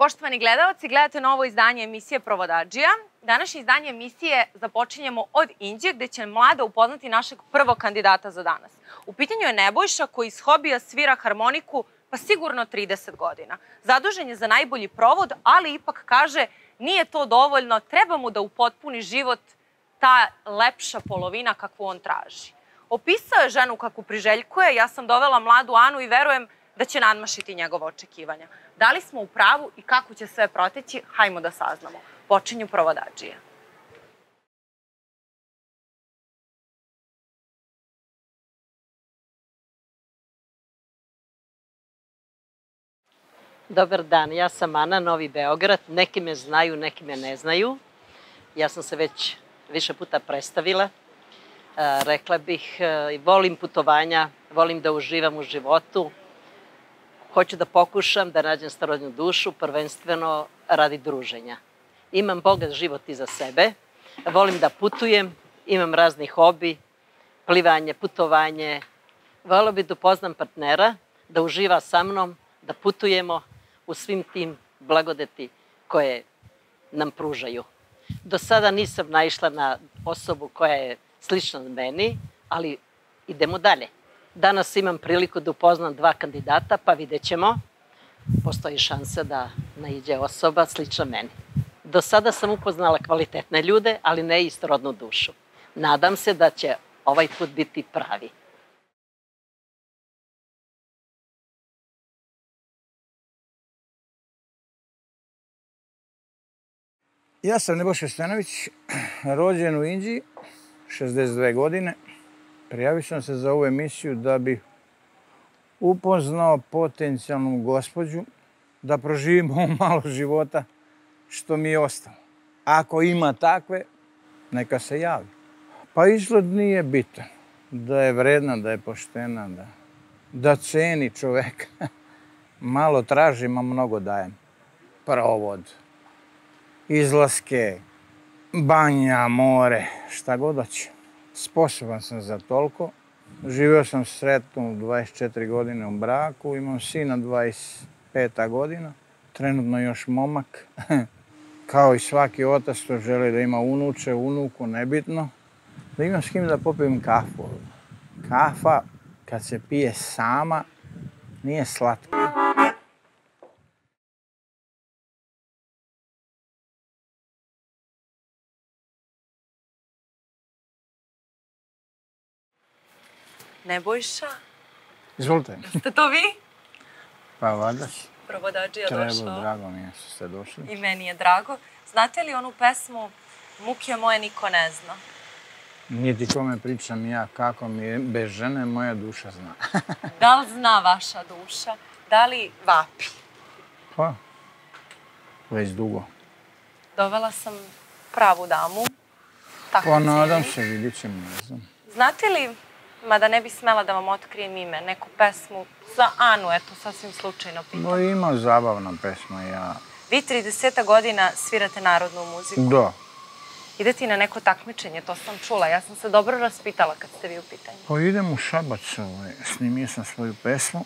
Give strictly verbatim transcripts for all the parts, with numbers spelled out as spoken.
Poštovani gledalci, gledate novo izdanje emisije Provodadžija. Današnje izdanje emisije započinjemo od Inđije, gde će mlada upoznati našeg prvog kandidata za danas. U pitanju je Nebojša, koji iz hobija svira harmoniku pa sigurno trideset godina. Zadužen je za najbolji provod, ali ipak kaže nije to dovoljno, treba mu da upotpuni život ta lepša polovina kakvu on traži. Opisao je ženu kakvu priželjkuje, ja sam dovela mladu Anu i verujem da će nadmašiti njegova očekivanja. Da li smo u pravu i kako će sve proteći, hajmo da saznamo. Počinju Provodadžije. Dobar dan, ja sam Ana, Novi Beograd. Neki me znaju, neki me ne znaju. Ja sam se već više puta predstavila. Rekla bih, volim putovanja, volim da uživam u životu. Hoću da pokušam da nađem starodnu dušu, prvenstveno radi druženja. Imam bogat život iza sebe, volim da putujem, imam razni hobi, plivanje, putovanje. Voleo bih da upoznam partnera, da uživa sa mnom, da putujemo u svim tim blagodeti koje nam pružaju. Do sada nisam naišla na osobu koja je slična meni, ali idemo dalje. Danas imam priliku da upoznam dva kandidata, pa vidjet ćemo. Postoji šansa da naiđe osoba slična meni. Do sada sam upoznala kvalitetne ljude, ali ne i starodnu dušu. Nadam se da će ovaj put biti pravi. Ja sam Nebojša Stanović, rođen u Inđiji, šezdeset dve godine. Prijavio sam se za ovu emisiju da bih upoznao potencijalnu gospođu, da proživimo malo života što mi je ostalo. Ako ima takve, neka se javi. Pa izgled nije bitan. Da je vredna, da je poštena, da ceni čoveka. Malo tražim, a mnogo dajem. Provod, izlaske, banja, more, šta god hoće. Sposoban sam za toliko. Živio sam sretno u dvadeset četiri godine u braku, imam sina dvadeset pet godina, trenutno još momak. Kao i svaki otac što želi da ima unuče, unuku, nebitno. Da imam s kim da popijem kafu. Kafa, kad se pije sama, nije slatka. Nebojša? Izvolite. Ste to vi? Pa, valjda. Provodadžija došao. Treba, drago mi je što ste došli. I meni je drago. Znate li onu pesmu Muke moje niko ne zna? Niti kome pričam ja kako mi je, bez žene moja duša zna. Da li zna vaša duša? Da li vapi? Pa, već dugo. Dovela sam pravu damu. Pa, nadam se, vidit ćemo, ne znam. Znate li... Mada ne bi smela da vam otkrijem ime, neku pesmu za Anu, eto, sasvim slučajno pitam. No, ima zabavna pesma, ja... Vi trideset godina svirate narodnu muziku. Da. Idete i na neko takmičenje, to sam čula. Ja sam se dobro raspitala kad ste vi u pitanju. Pa idem u Šabac, snimio sam svoju pesmu.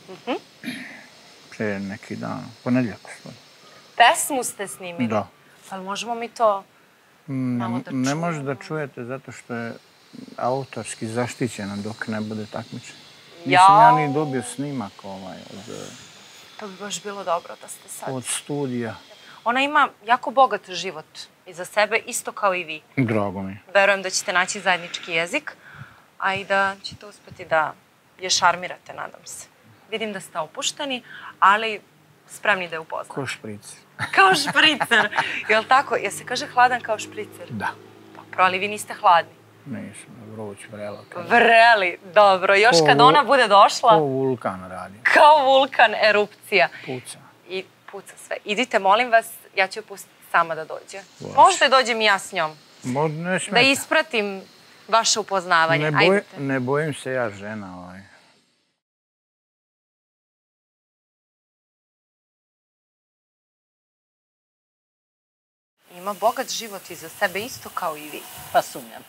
Pre neki dan, ponedjeljak. Pesmu ste snimili? Da. Pa možemo mi to malo da čujemo? Ne može da čujete, zato što je... autorski zaštićena dok ne bude takmičena. Nisam ja ni dobio snimak ovaj od... To bi baš bilo dobro da ste sad... Od studija. Ona ima jako bogat život iza sebe, isto kao i vi. Drago mi. Verujem da ćete naći zajednički jezik, a i da ćete uspeti da je šarmirate, nadam se. Vidim da ste opušteni, ali spremni da je upoznate. Kao špricer. Kao špricer. Jel' tako? Jel' se kaže hladan kao špricer? Da. Dobro, ali vi niste hladni. Nisam, vruć, vrela. Vreli, dobro. Još kad ona bude došla... Kao vulkan radi. Kao vulkan, erupcija. Puca. I puca sve. Idite, molim vas, ja ću je pustiti sama da dođe. Možda dođem i ja s njom. Ne smeta. Da ispratim vaše upoznavanje. Ne bojim se ja žena ovaj. Ima bogat život iza sebe, isto kao i vi. Pa sumnjam.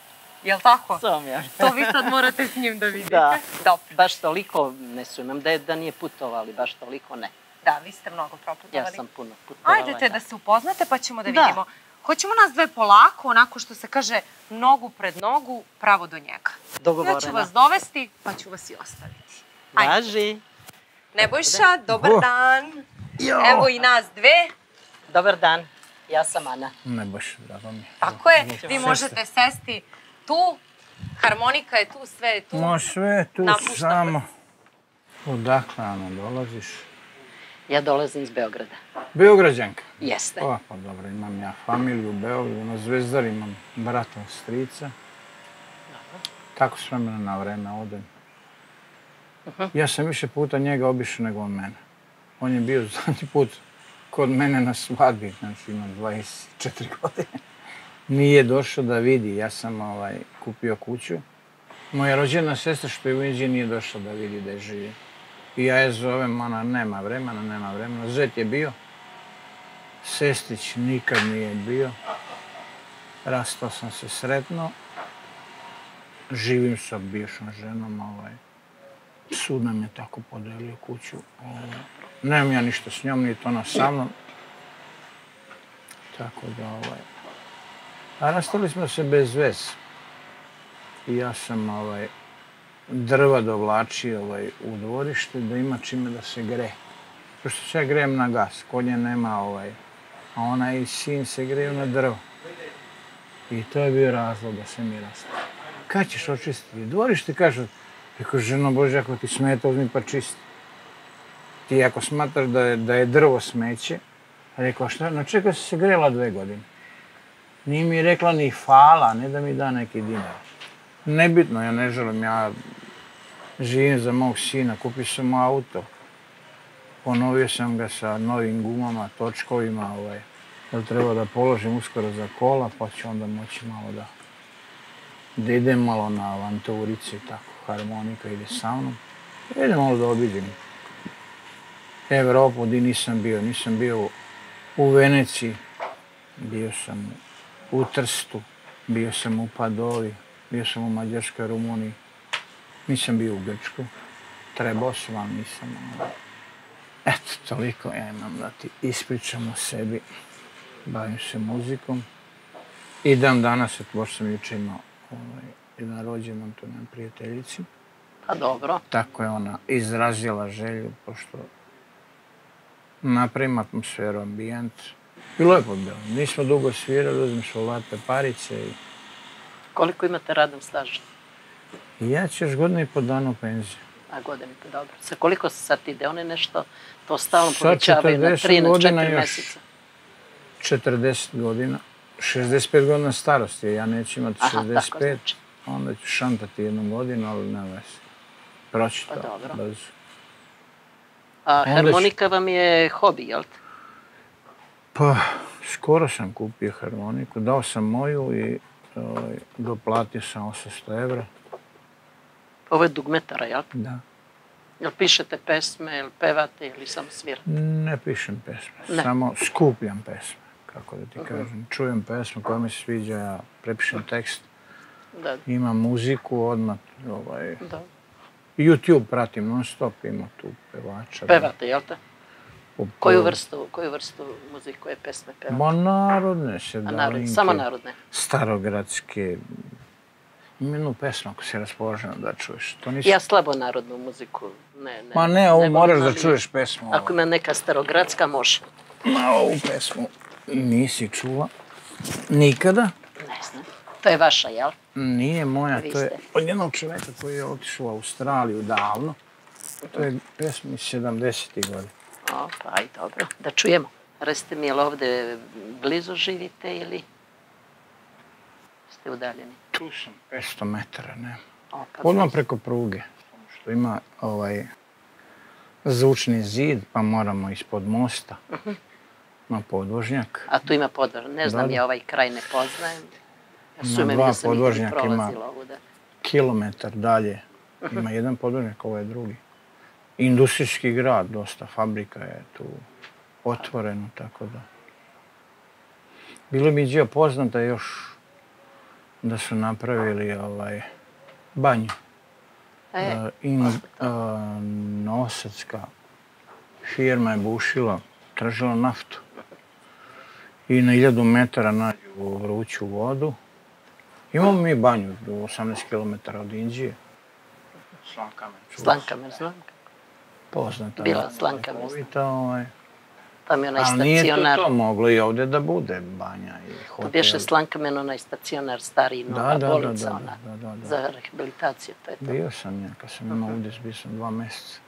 Jel' tako? Sumnjam. To vi sad morate s njim da vidite. Da, baš toliko ne sumnjam da nije putovali, baš toliko ne. Da, vi ste mnogo proputovali. Ja sam puno putovala. Ajdete da se upoznate pa ćemo da vidimo. Hoćemo nas dve polako, onako što se kaže nogu pred nogu, pravo do njega. Dogovorena. Ja ću vas dovesti, pa ću vas i ostaviti. Važi. Nebojša, dobar dan. Evo i nas dve. Dobar dan, ja sam Ana. Nebojša, drago mi. Tako je, vi možete sesti tu, harmonika je tu, sve je tu. Ma sve je tu, samo. Odakle, Ana, dolaziš? Ja dolazim iz Beograda. Beograđanka? Jeste. O, pa dobro, imam ja familiju u Beogradu, na Zvezdar imam brata od strica. Dobro. Tako s vremena na vreme odem. Ja sam više puta njega obišao nego on mene. On je bio zadnji put kod mene na svadbi, znači ima dvadeset četiri godine. Nije došao da vidi, ja sam kupio kuću. Moja rođena sestra što je u Inđiji nije došla da vidi da je živi. I ja je zovem, ona nema vremena, nema vremena. Zet je bio, Sestić nikad nije bio. Rastao sam se sretno. Živim sa bivšom ženom. Sud nam je tako podelio kuću. Nemam ja ništa s njom, nije to ona sa mnom. Tako da ovaj... A rastali smo se bez vez. I ja sam ovaj... drva dovlačio u dvorište da ima čime da se gre. Pošto se ja grejem na gas, kod nje nema ovaj... A ona i sin se greju na drvo. I to je bio razlog da se mi rastali. Kad ćeš očistiti? Dvorište kažu... Rekao, ženo Bože, ako ti smeta, uzmi pa čisti. Ti ako smatraš da je drvo smeće, rekao, šta, na čega si se grela dve godine? Nije mi rekla ni hvala, ne da mi da neki dinar. Nebitno, ja ne želim, ja živim za mog sina, kupio sam mu auto. Ponovio sam ga sa novim gumama, točkovima, da treba da položim uskoro za kola, pa ću onda moći malo da... da idem malo na avanturicu i tako. Harmonika ide sa mnom. Idem malo da obiđem Evropu gdje nisam bio. Nisam bio u Veneciji, bio sam u Trstu, bio sam u Padovi, bio sam u Mađarskoj, Rumuniji. Nisam bio u Grčku. Trebao sam vam, nisam. Eto, toliko ja imam da ti ispričam o sebi. Bavim se muzikom. I dan danas, pošto sam juče imao jedan rođen nam tu nam prijateljici. Pa dobro. Tako je ona izrazila želju, pošto napravim atmosferu, ambijent. I lepo bilo. Nismo dugo svirali, uzim se u late parice i... Koliko imate radom staža? Ja ću još godinu i po danu penziju. A godinu i po, dobro. Sa koliko se sad ide? One nešto to stalno povećavaju na trinaest do četrnaest meseca. četrdeset godina. šezdeset pet godina starosti, ja neću imati šezdeset pet, onda ću šantati jednu godinu, ali ne vesi. Proći to, brzo. A harmonika vam je hobi, jel te? Pa, skoro sam kupio harmoniku, dao sam moju i doplatio sam osamsto evra. Ovo je dugmetara, jel te? Da. Jel pišete pesme, jel pevate, ili samo svirate? Ne pišem pesme, samo skupljam pesme. Kako da ti kažem, čujem pesmu koja mi se sviđa, ja prepišem tekst, imam muziku odmah, YouTube pratim non stop, ima tu pevača. Pevate, jel te? Koju vrstu muzike, koje pesme pevate? Ma narodne, sedalinke, starogradske, ima jednu pesmu ako si raspoložena da čuješ. Ja slabo narodnu muziku, ne. Ma ne, ovo moraš da čuješ pesmu. Ako ima neka starogradska, može. Ma ovu pesmu. Nisi čula? Nikada? Ne znam. To je vaša, jel? Nije moja, to je od jednog čoveka koji je otišao u Australiju davno. To je pesma iz sedamdesetih godina. O, pa i dobro. Da čujemo. Recite mi, je li ovde blizu živite ili ste udaljeni? Tu sam, petsto metara, nema. Odmah preko pruge, što ima zvučni zid, pa moramo ispod mosta. Ima podvožnjak. A tu ima podvožnjak. Ne znam, ja ovaj kraj ne poznajem. Ima dva podvožnjaka, ima kilometar dalje. Ima jedan podvožnjak, ovo je drugi. Industrijski grad, dosta fabrika je tu otvoreno, tako da... Bilo bi Inđija poznata još da su napravili banju. Nosacka firma je bušila, tražila naftu. I na hiljadu metara nađu vruću vodu. Imamo mi banju, osamnaest kilometara od Inđije. Slankamen. Slankamen, znam. Poznata. Bila Slankamen, znam. Tam je onaj stacionar. Ali nije to moglo i ovde da bude banja i hotel. To bješe Slankamen, onaj stacionar, stari i nova bolnica, ona za rehabilitaciju. Bio sam ja, kad sam imao ovdje, bio sam dva meseca.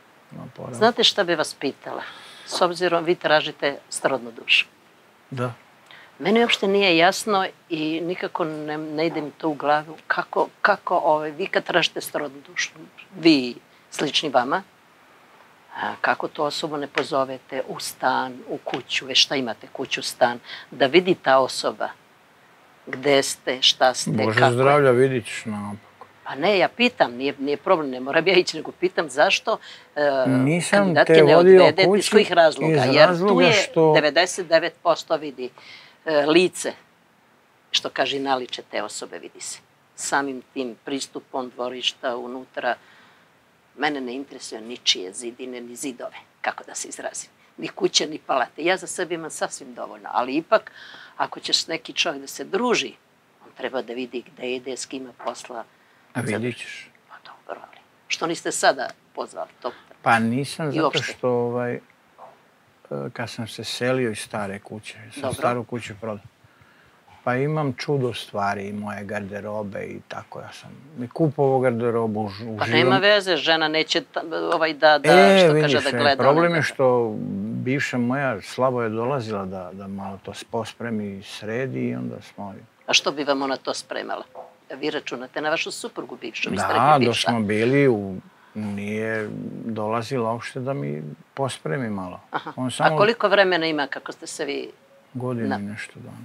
Znate šta bi vas pitala? S obzirom, vi tražite srodnu dušu. Da. Meni uopšte nije jasno i nikako ne ide mi to u glavu. Kako vi kad tražite srodnu dušu, vi slični vama, kako tu osobu ne pozovete u stan, u kuću, već šta imate, kuću, stan, da vidi ta osoba gde ste, šta ste, kako. Bože zdravlja, vidit ćeš naopako. Pa ne, ja pitam, nije problem, ne moram ja ići, nego pitam zašto kandidatke ne odvede iz kojih razloga. Jer tu je devedeset devet posto vidi lice, što kaže i naliče te osobe, vidi se. Samim tim pristupom dvorišta unutra. Mene ne interesuje ničije zidine, ni zidove, kako da se izrazim, ni kuće, ni palate. Ja za sebe imam sasvim dovoljno, ali ipak, ako ćeš neki čovjek da se druži, on treba da vidi gde ide, s kima posla. A vidit ćeš. Pa dobro, ali što niste sada pozvali? Pa nisam, zato što kad sam se selio iz stare kuće, sam staru kuću prodao. Pa imam čudo stvari i moje garderobe i tako ja sam. Ne kupovo garderobu uživam. Pa nema veze, žena neće da, što kaže, da gleda. Problem je što bivša moja slabo je dolazila da malo to pospremi i sredi i onda smo... A što bi vam ona to spremala? Vi računate na vašu suprugu bivšu? Da, dok smo bili u... Nije dolazila uopšte da mi pospremi malo. A koliko vremena ima kako ste se vi... Godinu i nešto dana.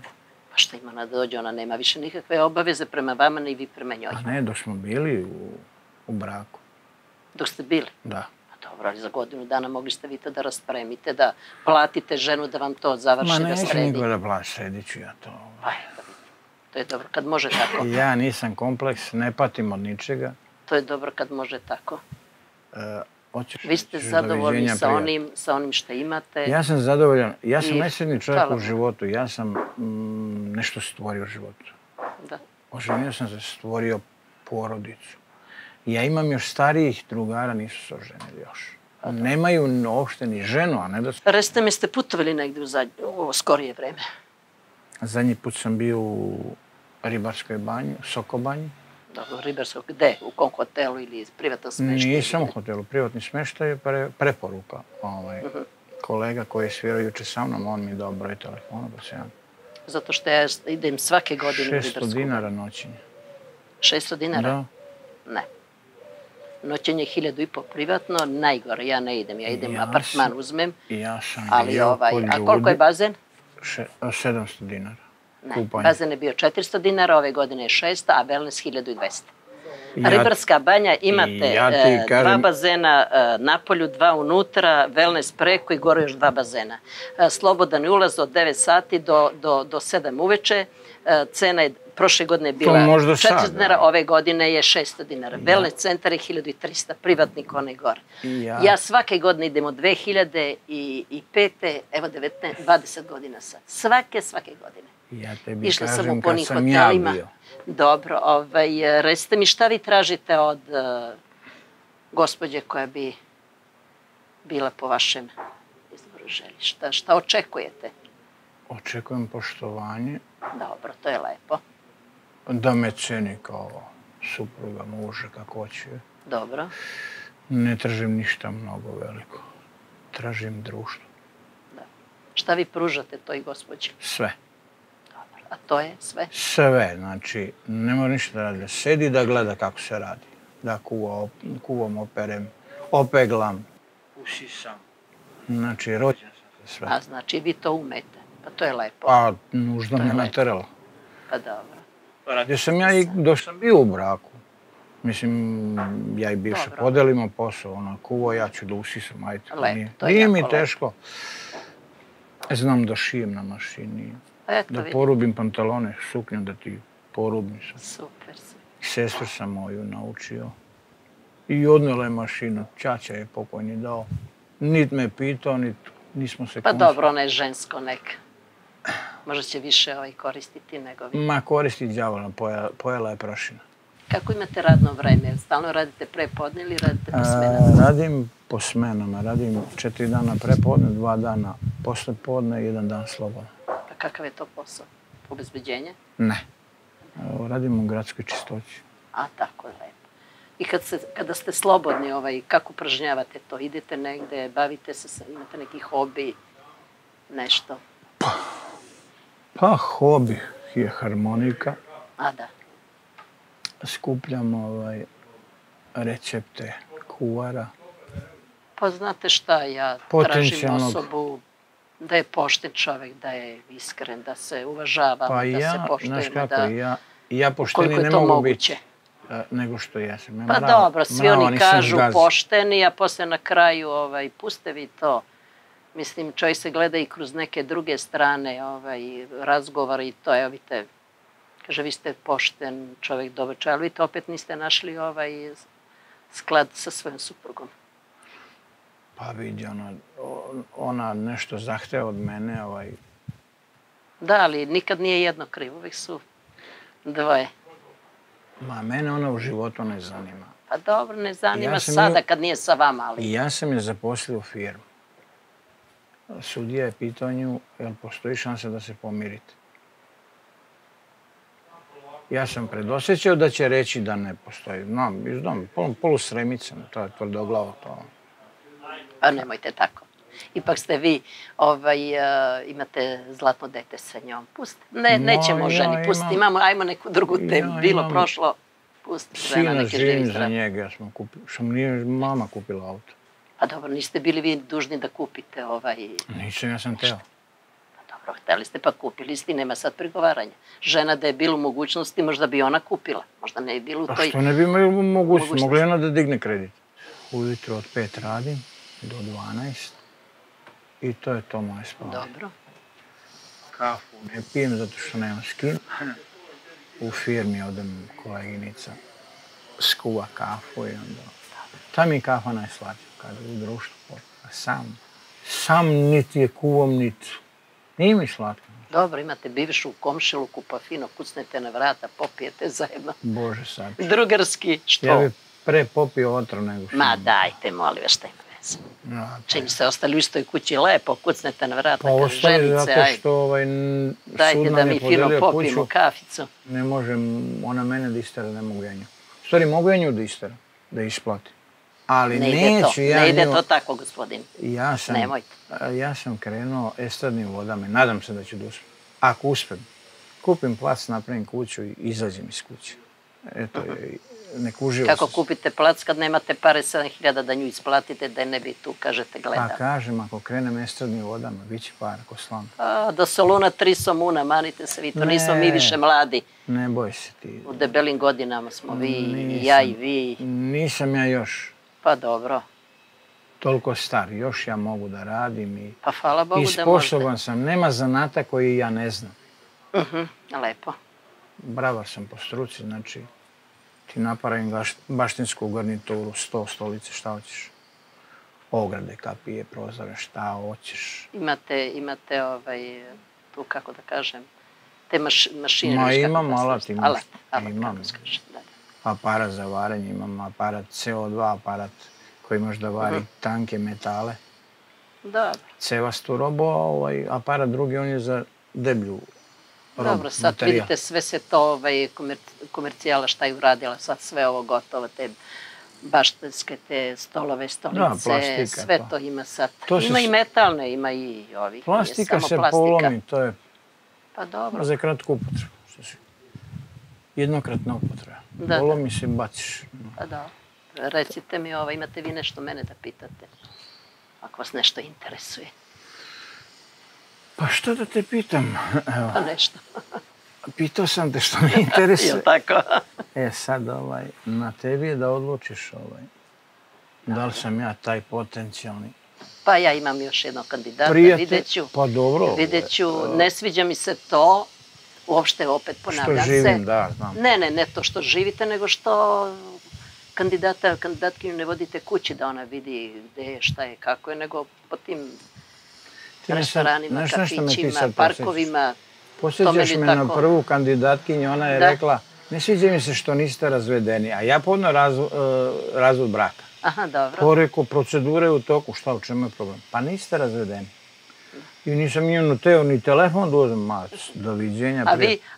Pa šta ima ona da dođe, ona nema više nikakve obaveze prema vama, ni vi prema njoj. A ne, dok smo bili u braku. Dok ste bili? Da. Pa dobro, ali za godinu dana mogli ste vi to da raspremite, da platite ženu da vam to završi, da sredi. Ma neću niko da plaći, sredit ću ja to. To je dobro, kad može tako. Ja nisam kompleks, ne patim od ničega. To je dobro kad može tako. Vi ste zadovoljni sa onim što imate. Ja sam zadovoljan. Ja sam najsretniji čovjek u životu. Ja sam nešto stvorio u životu. Oženio sam se, stvorio porodicu. Ja imam još starijih drugara, nisu se oženili još. Nemaju uopšte ni ženu, a ne da... Recite mi, ste putovali negde u skorije vreme? Zadnji put sam bio u Ribarskoj banji, u Sokobanji. Ribarskog, gde? U kom hotelu ili privatan smeštaj? Nisam u hotelu, privatni smeštaj je preporuka. Kolega koji je svirao juče sa mnom, on mi dao broj telefona. Zato što ja idem svake godine u Ribarsku. šesto dinara noćenje. šesto dinara? Da. Ne. Noćenje je hiljadu i po privatno, najgore, ja ne idem. Ja idem, apartman uzmem. Ja sam bio po ljudi. A koliko je bazen? sedamsto dinara. Bazen je bio četiristo dinara, ove godine je šesto, a wellness hiljadu dvesta. Ribarska banja, imate dva bazena na polju, dva unutra, wellness preko i gore još dva bazena. Slobodan je ulaz od devet sati do sedam uveče. Cena je prošle godine je bila četiristo dinara, ove godine je šesto dinara. Wellness centar je hiljadu tristo, privatnik onaj gore. Ja svake godine idem od dve hiljade pete, evo dvadeset godina sad. Svake, svake godine. Ja tebi kažem kad sam ja bio. Dobro, recite mi šta vi tražite od gospođe koja bi bila po vašem izboru želji? Šta očekujete? Očekujem poštovanje. Dobro, to je lepo. Da me ceni kao supruga, muža, kako hoće. Dobro. Ne tražim ništa mnogo veliko. Tražim društvo. Šta vi pružate toj gospođi? Sve. A to je sve? Sve, znači, ne mora ništa da radi. Sedi da gleda kako se radi. Da kuvam, operem, opeglam, usisam. Znači, rođen sam za sve. A znači, vi to umete. Pa to je lepo. A nužda me naterala. Pa dobro. Radio sam ja i dok sam bio u braku. Mislim, ja i bivša podelimo posao. Ona kuva, ja ću da usisam. Nije mi teško. Znam da šijem na mašini. Da porubim pantalone, suknju da ti porubim sam. Super, super. Sestru sam moju naučio. I odnela je mašinu. Ćaća je pokojni dao. Nit me pitao, nit nismo se konsultovali. Pa dobro, ono je žensko neka. Možda će više koristiti nego vi. Ma koristi đavolno, pojela je prašina. Kako imate radno vreme? Stalno radite prepodne ili radite po smenama? Radim po smenama. Radim četiri dana prepodne, dva dana poslepodne i jedan dan slobodno. A kakav je to posao? Obezbeđenje? Ne. Radim u gradskoj čistoći. A tako, lepo. I kada ste slobodni, kako upražnjavate to? Idete negde, bavite se, imate neki hobi, nešto? Pa, hobi je harmonika. A da? Skupljam recepte kuvara. Pa znate šta, ja tražim osobu da je pošten čovek, da je iskren, da se uvažavamo, da se poštujemo. Pa ja, ja pošteni ne mogu biti nego što jesam. Pa dobro, svi oni kažu pošteni, a posle na kraju puste vi to. Mislim, čovjek se gleda i kroz neke druge strane razgovora i to, evo vidite, kaže, vi ste pošten čovjek, dobar čovjek, ali vi to opet niste našli ovaj sklad sa svojom suprugom. Pa vidi, ona nešto zahteva od mene. Da, ali nikad nije jedno krivo, uvijek su dvoje. Ma, mene ona u životu ne zanima. Pa dobro, ne zanima sada kad nije sa vama, ali... Ja sam je zaposlio u firmu. Sudija je pitao nju, jel postoji šansa da se pomirite? Ja sam predosećao da će reći da ne postoji. Znam, znam, polusremica, to je tvrdoglavo to. Pa nemojte tako. Ipak ste vi, imate zlatno dete sa njom. Pusti. Nećemo ženi, pusti. Ajmo neku drugu temu. Bilo prošlo, pusti. Sina živim za njega, što mi nije mama kupila auto. Pa dobro, niste bili vi dužni da kupite ovaj... Nisam, ja sam teo. Pa dobro, hteli ste pa kupili ste i nema sad pregovaranja. Žena da je bila u mogućnosti, možda bi ona kupila. Možda ne je bila u toj... Pa što ne bi imala mogućnost? Mogla je ona da digne kredit. Ujutro od pet radim do dvanaest i to je to moje spavanje. Dobro. Kafu ne pijem zato što nemam s kim. U firmi odem koleginica, skuva kafu i onda... Ta mi je kafa najslađa. Kada u društvu popila, sam. Sam niti je kuvom, niti. Nije mi slatko. Dobro, imate bivšu komšiluku, pa fino kucnete na vrata, popijete zajedno. Bože, sad. Drugarski, što? Ja bi pre popio otrov nego što. Ma dajte, molim vas, šta ima veze. Čim ste ostali u istoj kući, lepo kucnete na vrata, kaže ženice, ajde. Dajte da mi fino popijemo kaficu. Ne možem, ona mene da istera, ne mogu ja nju. U stvari, mogu ja nju da istera, da isplatim. Ali neću ja... Ne ide to tako, gospodin. Nemojte. Ja sam krenuo estradnim vodama. Nadam se da ću da uspem. Ako uspem, kupim plac, napravim kuću i izađem iz kuće. Eto, nek uživo... Kako kupite plac kad nemate pare sedam hiljada da nju isplatite, da ne bi tu, kažete, gledali. Pa kažem, ako krenem estradnim vodama, bit će para ko slama. Do Soluna tri Somuna, manite se vi, to nismo mi više mladi. Ne boj se ti. U debelim godinama smo vi, i ja i vi. Nisam ja još. Pa dobro. Toliko star, još ja mogu da radim i... Pa hvala Bogu da možete. I sposoban sam, nema zanata koji ja ne znam. Mhm, lepo. Bravar sam po struci, znači ti napravim baštinsku garnituru, sto stolice, šta hoćeš. Ograde, kapije, prozore, šta hoćeš. Imate, imate ovaj, tu kako da kažem, te mašine... Ma imam alat, imam. Alat, alat, kako skažem, da. Aparat za varanje, imam aparat ce o dva, aparat koji može da vari tanke metale. Dobro. Cevastu robu, a ovaj aparat drugi, on je za deblju robu. Dobro, sad vidite sve se to komercijala šta je uradila, sad sve ovo gotovo, te baštinske, te stolove, stolice, sve to ima sad. Ima i metalne, ima i ovih. Plastika se polomi, to je za kratku upotrebu. Jednokratna upotreba. Polomi se baciš. Pa da. Recite mi, imate vi nešto mene da pitate? Ako vas nešto interesuje. Pa što da te pitam? Pa nešto. Pitao sam te što me interesuje. Jel' tako? E sad, na tebi je da odlučiš da li sam ja taj potencijalni. Pa ja imam još jednog kandidata. Vidjet ću. Pa dobro. Vidjet ću, ne sviđa mi se to. Uopšte, opet ponavljam se. Što živim, da, znam. Ne, ne, ne to što živite, nego što kandidata, kandidatkinju ne vodite kući da ona vidi gde je, šta je, kako je, nego po tim restoranima, kafićima, parkovima. Posjećaš me na prvu kandidatkinju, ona je rekla, ne sviđa mi se što niste razvedeni, a ja podno razvod braka. Aha, dobro. To rekao, procedure u toku, šta, u čemu je problem? Pa niste razvedeni. I nisam imao teo ni telefon da uzem, ma, doviđenja.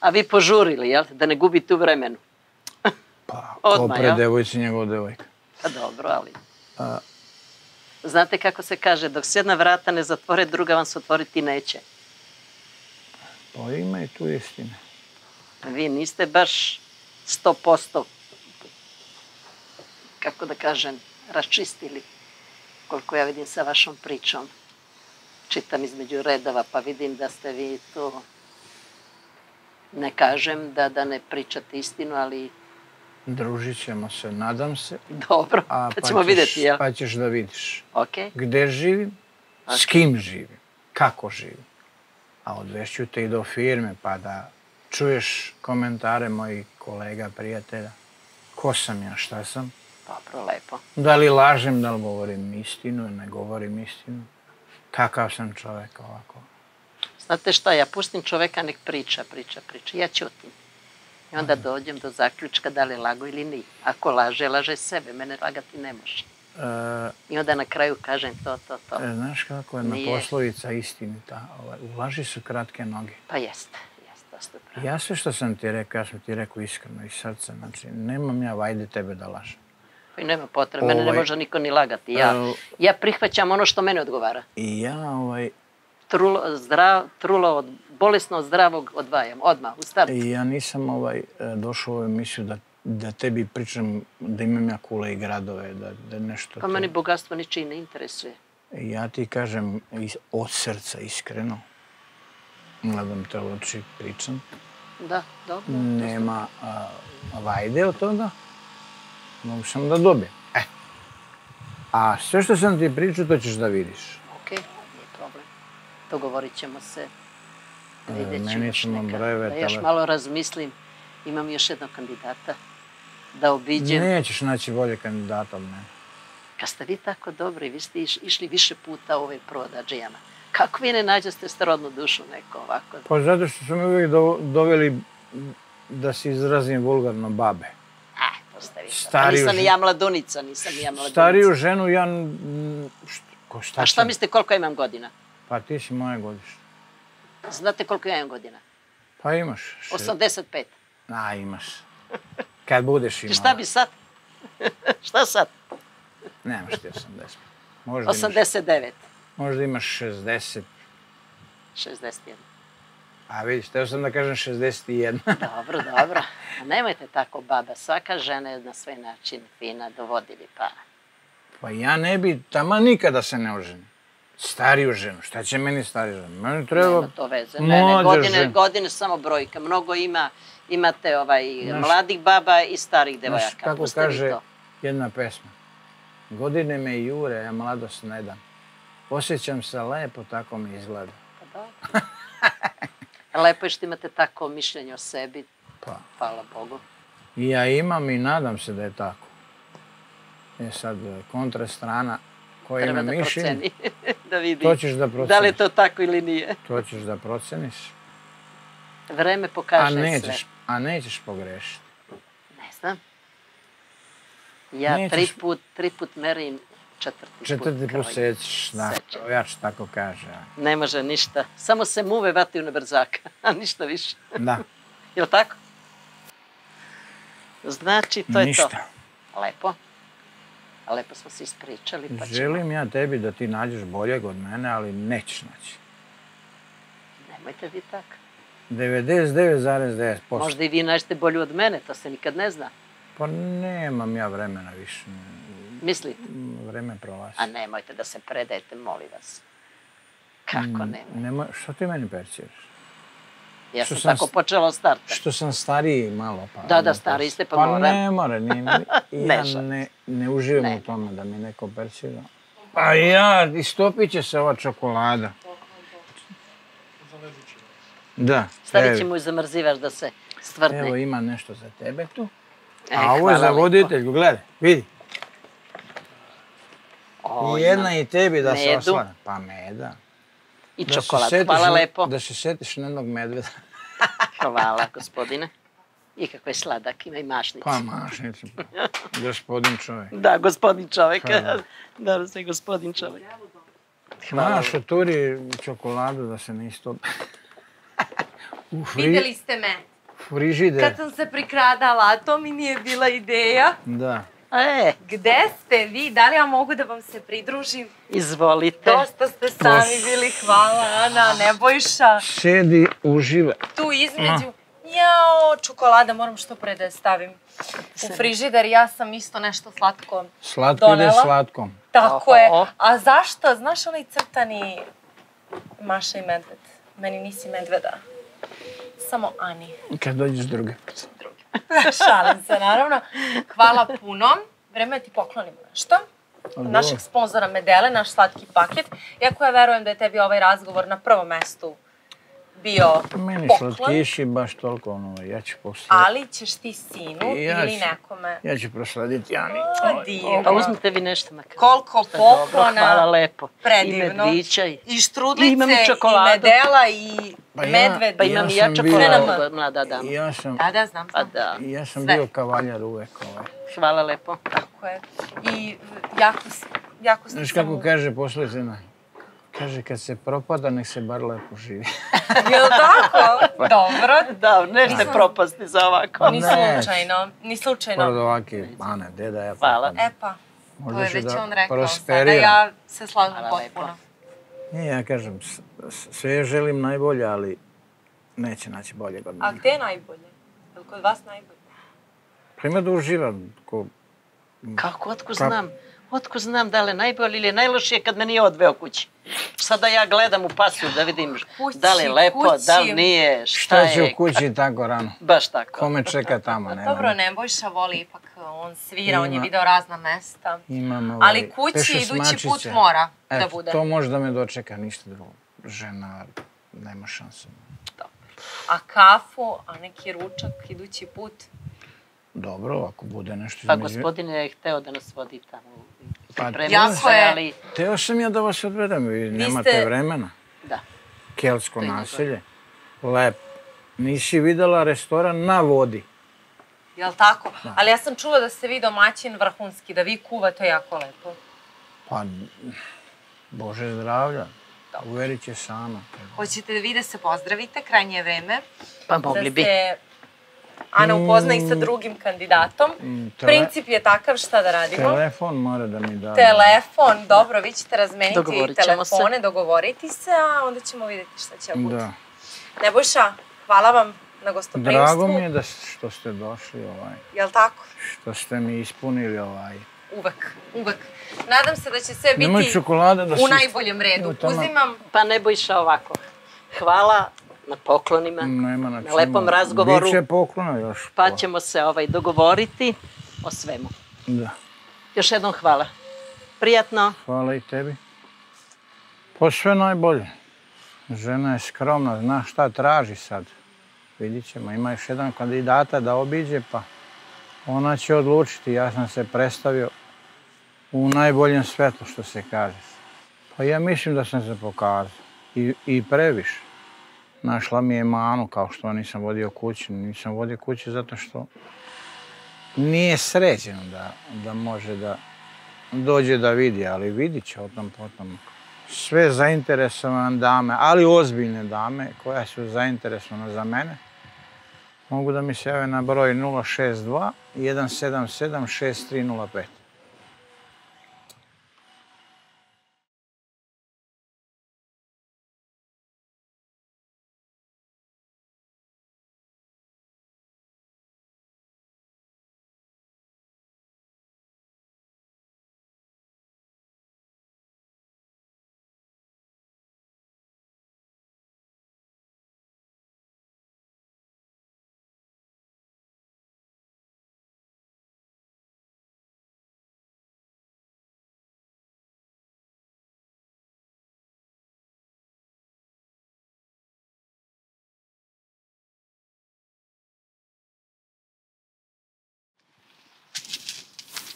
A vi požurili, jel? Da ne gubite u vremenu. Pa, ko pre devojci, njegov devojka. Pa dobro, ali... Znate kako se kaže, dok se jedna vrata ne zatvore, druga vam se otvoriti neće. Pa ima i tu istine. Vi niste baš sto posto, kako da kažem, raščistili, koliko ja vidim sa vašom pričom. Čitam između redova, pa vidim da ste vi tu, ne kažem da ne pričate istinu, ali... Družit ćemo se, nadam se. Dobro, pa ćemo vidjeti, jel? Pa ćeš da vidiš gde živim, s kim živim, kako živim. A odvešću te i do firme, pa da čuješ komentare mojih kolega, prijatelja. Ko sam ja, šta sam? Dobro, lepo. Da li lažem, da li govorim istinu, ne govorim istinu. Kakav sam čovek, ovako. Znate šta, ja pustim čoveka, nek priča, priča, priča. Ja ćutim. I onda dođem do zaključka da li je lago ili nije. Ako laže, laže sebe. Mene lagati ne može. I onda na kraju kažem to, to, to. Znaš kako je na poslovica istinita? Laži su kratke noge. Pa jeste. Ja sve što sam ti rekao, ja sam ti rekao iskreno iz srca. Znači, nemam ja vajde tebe da lažem. I nema potrebe. Mene ne može niko ni lagati. Ja prihvaćam ono što mene odgovara. I ja ovaj... Trulo od bolesno od zdravog odvajam. Odmah, u startu. I ja nisam došao u ovu emisiju da... da tebi pričam, da imam ja kule i gradove, da nešto... Pa meni bogatstvo ničiji ne interesuje. Ja ti kažem od srca, iskreno. Gledam te oči, pričam. Da, dobro. Nema vajde od toga. Mogu sam da dobijem. E. A sve što sam ti pričao, to ćeš da vidiš. Okej, nije problem. Dogovorit ćemo se. Vidjet ćemo još neka. Da još malo razmislim. Imam još jednog kandidata, da obiđem... Nećeš naći bolje kandidata od mene. Kad ste vi tako dobri, vi ste išli više puta u ove Provodadžijama. Kako vi ne nađeste starodnu dušu neko ovako? Pa zato što su mi uvijek doveli, da se izrazim vulgarno, babe. Ah, to ste vi. Nisam i ja mladunica, nisam i ja mladunica. Stariju ženu ja... A šta mislite koliko imam godina? Pa ti si moje godište. Znate koliko ja imam godina? Pa imaš. osamdeset pet. A, imaš. Kad budeš imala. Šta bi sad? Šta sad? Nemaš ti osamdeset. osamdeset devet. Možda imaš šezdeset. šezdeset jedan. A vidiš, teo sam da kažem šezdeset jedan. Dobro, dobro. Nemojte tako, baba. Svaka žena je na svoj način fina, dovodili pa. Pa ja ne bi tamo nikada se ne oženim. Stariju ženu. Šta će meni stariju ženu? Meni treba... Nema to veze. Godine, godine samo brojka. Mnogo ima... Imate mladih baba i starih devojaka. Znaš kako kaže jedna pesma. Godine me jure, ja mladost ne dam. Osjećam se lepo, tako mi izgleda. Pa dobro. Lepo je što imate tako mišljenje o sebi. Hvala Bogu. I ja imam i nadam se da je tako. E sad, kontrastrana koja ima mišljenje, to ćeš da proceniš. Da li je to tako ili nije? To ćeš da proceniš. Vreme pokaže sve. A nećeš pogrešiti? Ne znam. Ja tri put merim, četvrti put. Četvrti put sećeš, da. Ja ću tako kaže. Ne može ništa. Samo se muve vati u nebrzaka, a ništa više. Da. Je li tako? Znači, to je to. Ništa. Lepo. Lepo smo se ispričali. Želim ja tebi da ti nađeš boljeg od mene, ali nećeš naći. Nemojte vi tako. devedeset devet zarez devet posto. Možda i vi nađete bolju od mene, to se nikad ne zna. Pa nemam ja vremena više. Mislite? Vreme prolazi. A nemojte da se predajete, molim vas. Kako nemoj? Što ti meni perciraš? Ja sam tako počela od starta. Što sam stariji malo. Da, da, stariji ste pa moram. Pa ne moram. Ja ne uživam u tome da mi neko percira. Pa ja, istopit će se ova čokolada. Da. Stavit ćemo i zamrzivaš da se stvrne. Evo, ima nešto za tebe tu. A ovo je za voditelj, gledaj, vidi. I jedna i tebi da se oslane. Pa meda. I čokolad, hvala lepo. Da se setiš jednog medveda. Hvala, gospodine. I kako je sladak, ima i mašnicu. Pa mašnicu, gospodin čovek. Da, gospodin čovek. Dobro se, gospodin čovek. Maš, oturi čokoladu da se ne istopi. Videli ste me. Frižider. Kad sam se prikradala, a to mi nije bila ideja. Da. Gde ste vi? Da li ja mogu da vam se pridružim? Izvolite. Dosta ste sami bili, hvala Ana, Nebojša. Sedi, uživa. Tu između. Jao, čokolada, moram što pre da je stavim u frižider. Ja sam isto nešto slatko donela. Slatko ide slatkom. Tako je. A zašto? Znaš onaj crtani Maša i medved? Meni nisi medveda. Samo Ani. Kad dođeš druge. Šalim se, naravno. Hvala puno. Vreme je ti poklonimo nešto. Našeg sponzora Medele, naš slatki paket. Iako ja verujem da je tebi ovaj razgovor na prvom mestu bio poklon. Meni slatkiši baš toliko, ono, ja ću prosladiti. Ali ćeš ti sinu ili nekome? Ja ću prosladiti Ani. Pa uzmite vi nešto na kraju. Koliko poklona. Hvala lepo. Predivno. I štrudlice, i Medela, i... Medved, pa imam i ja čokoladu, mlada dama. Da, da, znam sam. Ja sam bio kavaljar uvek. Hvala lepo. Tako je. I jako sam... Znaš kako kaže posledina? Kaže, kad se propada, nek se bar lepo živi. Je li tako? Dobro. Da, nešte propasti za ovako. Ni slučajno, ni slučajno. Prvo ovaki, Ana, deda, ja pa. Hvala. E pa, to je već on rekao sada, ja se slažem potpuno. Nije, ja kažem, sve želim najbolje, ali neće naći bolje kod mene. A gde je najbolje? Je li kod vas najbolje? Pa ima da uživam. Kako, otko znam? Otko znam da li je najbolje ili je najlošije kad me nije odveo kući. Sada ja gledam u pasiju da vidim da li je lepo, da li nije, šta je. Šta će u kući tako rano? Baš tako. Ko me čeka tamo? Dobro, Nebojša voli ipak, on svira, on je video razna mesta. Ali kući idući put mora da bude. To može da me dočeka, ništa drugo. Žena, nema šanse. A kafu, a neki ručak idući put? Dobro, ako bude nešto između... Pa gospodin je hteo da nas vodi tamo. Jako je. Hteo sam ja da vas odvedem, vi nemate vremena. Da. Keltsko naselje. Lep. Nisi videla restoran na vodi. Jel' tako? Ali ja sam čula da ste vi domaćin vrhunski, da vi kuvate jako lepo. Pa, Bože zdravlja. Uverit će sama. Hoćete vi da se pozdravite, krajnje vreme. Pa mogli bi. Ana upozna i sa drugim kandidatom. Princip je takav, šta da radimo? Telefon mora da mi damo. Telefon, dobro, vi ćete razmeniti telefone, dogovoriti se, a onda ćemo vidjeti šta će biti. Nebojša, hvala vam na gostoprimstvu. Drago mi je da što ste došli ovaj. Jel' tako? Što ste mi ispunili ovaj. Uvek, uvek. Nadam se da će sve biti u najboljem redu. Uzimam. Pa Nebojša ovako. Hvala. Na poklonima, na lepom razgovoru. Biće poklona još. Pa ćemo se dogovoriti o svemu. Da. Još jednom hvala. Prijatno. Hvala i tebi. Po sve najbolje. Žena je skromna, zna šta traži sad. Vidit ćemo, ima još jedan kandidata da obiđe, pa ona će odlučiti. Ja sam se predstavio u najboljem svetlu, što se kaže. Pa ja mislim da sam se pokazao. I previše. Našla mi je manu, kao što nisam vodio kući. Nisam vodio kući zato što nije srećeno da može da dođe da vidi, ali vidit će o tom potom. Sve zainteresovane dame, ali ozbiljne dame koja su zainteresovane za mene, mogu da mi se jave na broj nula šest dva jedan sedam sedam šest tri nula pet.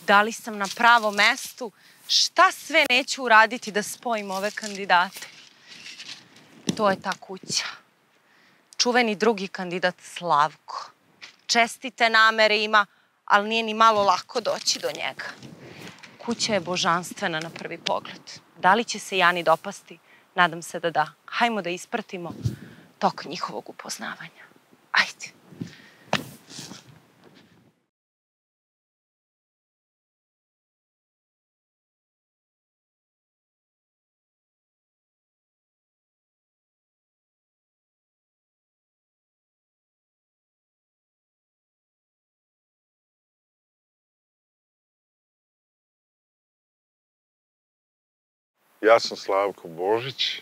da li sam na pravom mestu, šta sve neću uraditi da spojim ove kandidate. To je ta kuća. Čuveni drugi kandidat Slavko. Čestite namere ima, ali nije ni malo lako doći do njega. Kuća je božanstvena na prvi pogled. Da li će se Jani dopasti? Nadam se da da. Hajmo da ispratimo tok njihovog upoznavanja. Ajde. Ja sam Slavko Božić,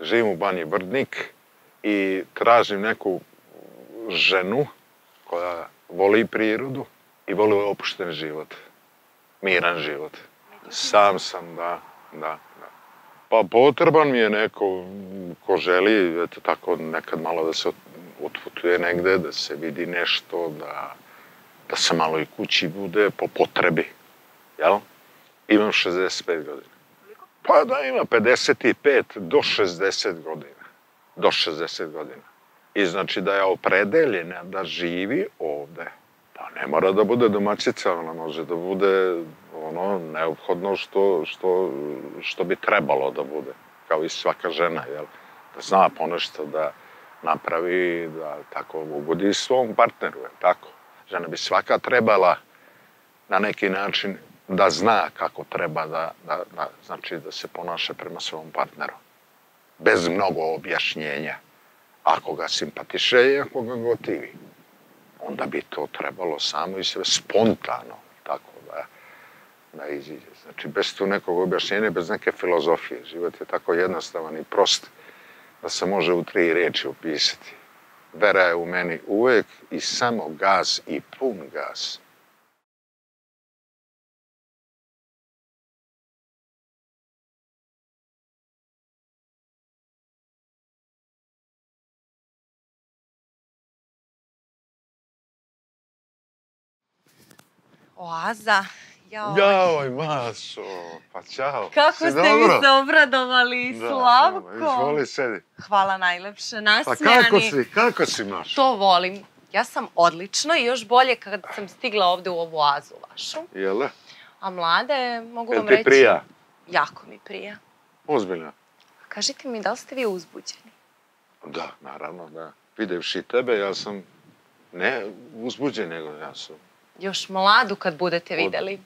živim u Banji Vrdnik i tražim neku ženu koja voli prirodu i voli opušten život, miran život. Sam sam, da, da. Pa potreban mi je neko ko želi, eto tako, nekad malo da se otputuje negde, da se vidi nešto, da se malo i kući bude po potrebi, jel? Imam šezdeset pet godina. Pa da, ima pedeset pet do šezdeset godina. Do šezdeset godina. I znači da je opredeljena da živi ovde. Pa ne mora da bude domaćica, ona može da bude ono neophodno što bi trebalo da bude. Kao i svaka žena, jel? Da zna ponešto da napravi, da tako ugodi svom partneru, jel tako? Žena bi svaka trebala na neki način da zna kako treba da se ponaša prema svom partneru. Bez mnogo objašnjenja. Ako ga simpatiše i ako ga gotivi, onda bi to trebalo samo i sve spontano tako da iziđe. Znači, bez tu nekog objašnjenja, bez neke filozofije. Život je tako jednostavan i prost da se može u tri reči opisati. Vera je u meni uvek i samo gaz i pun gaz. Oaza, jao. Jao, Mašo, pa čao. Kako ste mi se obradovali, Slavko. Izvoli, sedi. Hvala najlepše, nasmijani. Pa kako si, kako si, Mašo? To volim. Ja sam odlično i još bolje kad sam stigla ovde u ovu oazu vašu. Jele? A mlade, mogu vam reći... Jel ti prija? Jako mi prija. Ozbiljno. Kažite mi, da li ste vi uzbuđeni? Da, naravno, da. Videvši tebe, ja sam ne uzbuđen, nego ja sam... Još mladu kad budete videli.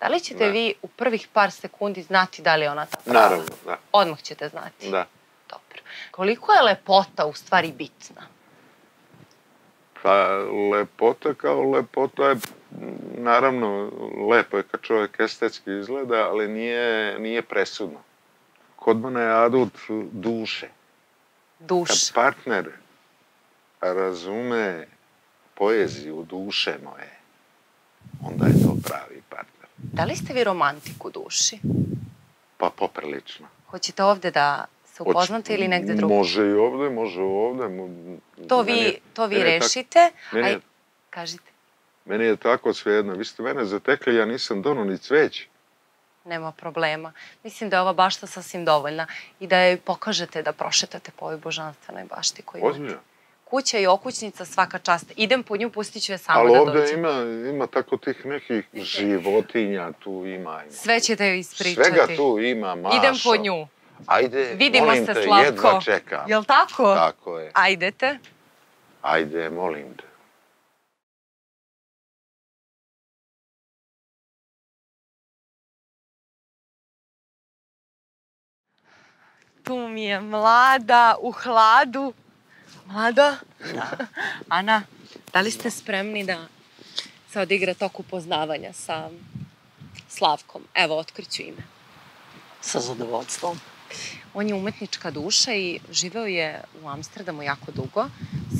Da li ćete vi u prvih par sekundi znati da li je ona ta prava? Naravno, da. Odmah ćete znati? Da. Dobro. Koliko je lepota u stvari bitna? Pa, lepota kao lepota je, naravno, lepo je kad čovjek estetski izgleda, ali nije presudno. Kod mene je adut duše. Duše. Kad partner razume poeziju duše moje, onda je to pravi partner. Da li ste vi romantik u duši? Pa poprilično. Hoćete ovde da se upoznate ili negde drugo? Može i ovde, može ovde. To vi rešite. Kažite. Meni je tako svejedno. Vi ste mene zatekli, ja nisam doneo ni cveće. Nema problema. Mislim da je ova bašta sasvim dovoljna i da joj pokažete da prošetate po ovoj božanstvenoj bašti koju imate. Ozbiljno? Kuća i okućnica, svaka čast. Idem po nju, pustit ću je samo da dođem. Ali ovde ima tako tih nekih životinja, tu ima. Sve ćete joj ispričati. Svega tu ima, Mašo. Idem po nju. Ajde, molim te, jedva čekam. Jel' tako? Tako je. Ajdete. Ajde, molim te. Tu mi je mlada, u hladu. Mlada, Ana, da li ste spremni da se odigra tok upoznavanja sa Slavkom? Evo, otkriću ime. Sa zadovoljstvom. On je umetnička duša i živeo je u Amsterdamu jako dugo.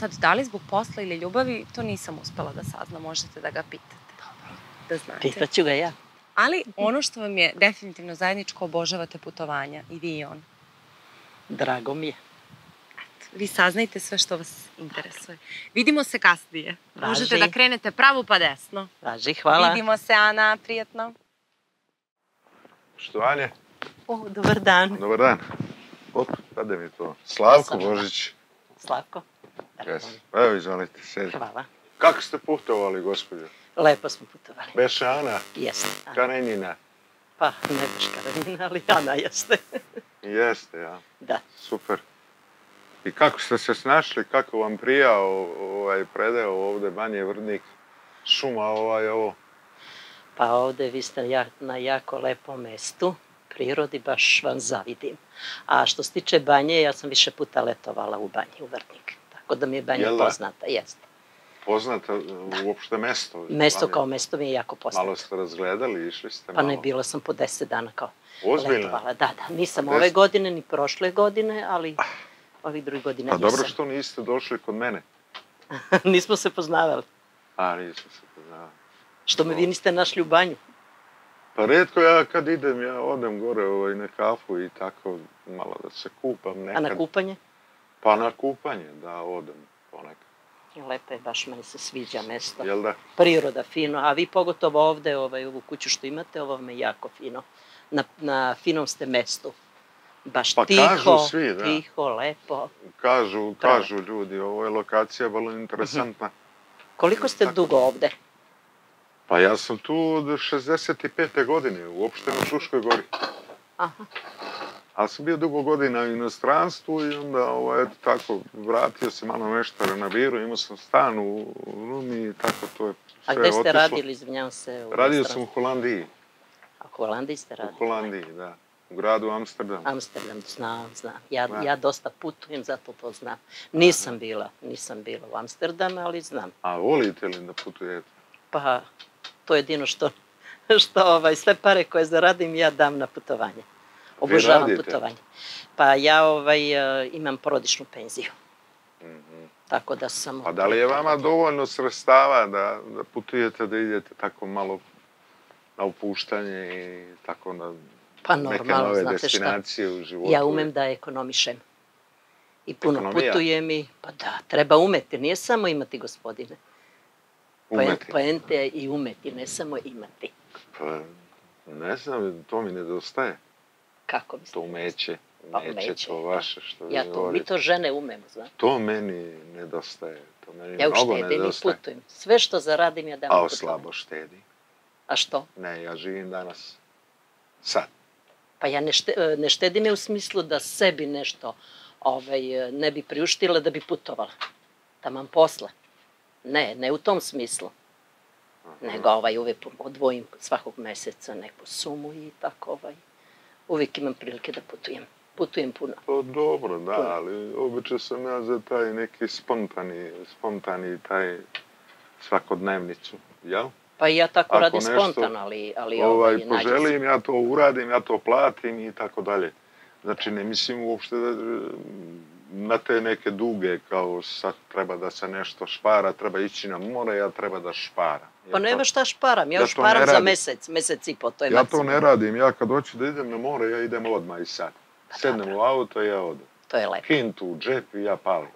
Sad, da li zbog posla ili ljubavi, to nisam uspela da saznam. Možete da ga pitate. Da znate. Pitaću ga ja. Ali ono što vam je definitivno zajedničko, obožavate putovanja, i vi i on. Drago mi je. Eto. vi saznajte sve što vas interesuje. Vidimo se kasnije. Možete da krenete pravo pa desno. Važi, hvala. Vidimo se, Ana, prijatno. Poštovanje. O, dobar dan. Dobar dan. Op, tada mi je to. Slavko Božić. Slavko. Evo, izvolite, sedi. Hvala. Kako ste putovali, gospodin? Lepo smo putovali. Beše Ana? Jeste. Karenjina? Pa, ne baš Karenjina, ali Ana jeste. Jeste, ja. Da. Super. I kako ste se snašli, kako vam prijao ovaj predeo ovde, Banje Vrdnik, šuma ovaj, ovo? Pa ovde vi ste na jako lepom mestu, prirodi, baš vam zavidim. A što se tiče banje, ja sam više puta letovala u banji, u Vrdnik. Tako da mi je banja poznata, jeste. Poznata uopšte mesto? Mesto kao mesto mi je jako poznato. Malo ste razgledali, išli ste malo? Pa ne, bila sam po deset dana kao letovala. Da, da, nisam ove godine, ni prošle godine, ali ovih drugih godina nisam. Pa dobro što niste došli kod mene. Nismo se poznavali. A, nismo se poznavali. Što me vi niste našli u banju? Pa redko ja kad idem, ja odem gore na kafu i tako malo da se kupam nekad. A na kupanje? Pa na kupanje, da, odem ponekad. Lepo je, baš meni se sviđa mesto. Jel da? Priroda, fino. A vi pogotovo ovde, ovu kuću što imate, ovo vam je jako fino. Na finom ste mestu. Baš tiho, tiho, lepo. Kažu ljudi, ovo je lokacija vrlo interesantna. Koliko ste dugo ovde? Pa ja sam tu od šezdeset pete. godine, uopšte na Fruškoj gori. Aha. Ali sam bio dugo godina u inostranstvu i onda, eto tako, vratio se malo nešto renovirao, imao sam stan u Rumi i tako to je sve otišlo. A gde ste radili, izvinjam se? Radio sam u Holandiji. A u Holandiji ste radili? U Holandiji, da. U gradu Amsterdam. Amsterdam, znam, znam. Ja dosta putujem, zato to znam. Nisam bila, nisam bila u Amsterdamu, ali znam. A volite li da putujete? Pa, to je jedino što, sve pare koje zaradim ja dam na putovanje. Obožavam putovanje. Pa ja imam porodičnu penziju. Tako da sam... Pa da li je vama dovoljno sredstava da putujete, da idete tako malo na opuštanje i tako na neke nove destinacije u životu? Ja umem da ekonomišem. I puno putujem i... Pa da, treba umeti, nije samo imati, gospodine. Poente je i umeti, ne samo imati. Pa, ne znam, to mi nedostaje. Kako mislite? To umeće, umeće, to vaše što vi govorite. Mi to žene umemo, znate. To meni nedostaje, to meni mnogo nedostaje. Ja uštedim i putujem. Sve što zaradim ja dam putujem. A o slabo štedi. A što? Ne, ja živim danas, sad. Pa ja ne štedim je u smislu da sebi nešto ne bi priuštila da bi putovala. Taman posla. Ne, ne u tom smislu, nego uvijek odvojim svakog meseca neku sumu i tako. Uvijek imam prilike da putujem, putujem puno. Dobro, da, ali običaj sam ja za taj neki spontani taj svakodnevnicu, jel? Pa i ja tako radim spontan, ali... Ako nešto poželim, ja to uradim, ja to platim i tako dalje. Znači, ne mislim uopšte da... na te neke duge, kao sad treba da se nešto špara, treba ići na more, ja treba da šparam. Pa nema šta šparam, ja šparam za mesec, mesec i po, to je maksimum. Ja to ne radim, ja kad hoću da idem na more, ja idem odmah i sad. Sednem u auto i ja odem. To je lepo. Hint u džep i ja palim.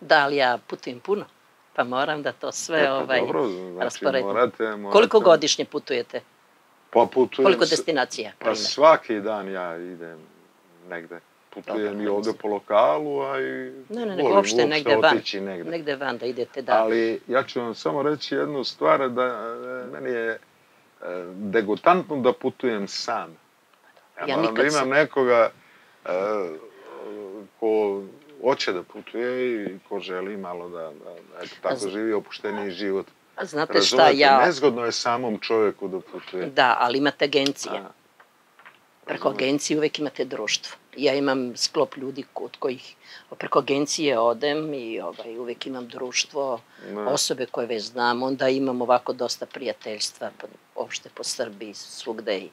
Da, ali ja putujem puno, pa moram da to sve rasporedim. Koliko godišnje putujete? Pa putujem... Koliko destinacija? Pa svaki dan ja idem negde. Putujem i ovde po lokalu, a i volim uopšte otići negde. Negde van da idete dalje. Ali ja ću vam samo reći jednu stvar, da meni je degutantno da putujem sam. Ja moram da imam nekoga ko hoće da putuje i ko želi malo da tako živi opušteniji život. Znate šta ja... Nezgodno je samom čoveku da putuje. Da, ali imate agencije. Preko agencije uvek imate društvo. Ja imam sklop ljudi od kojih preko agencije odem i uvek imam društvo, osobe koje već znam, onda imam ovako dosta prijateljstva, uopšte po Srbiji, svugde i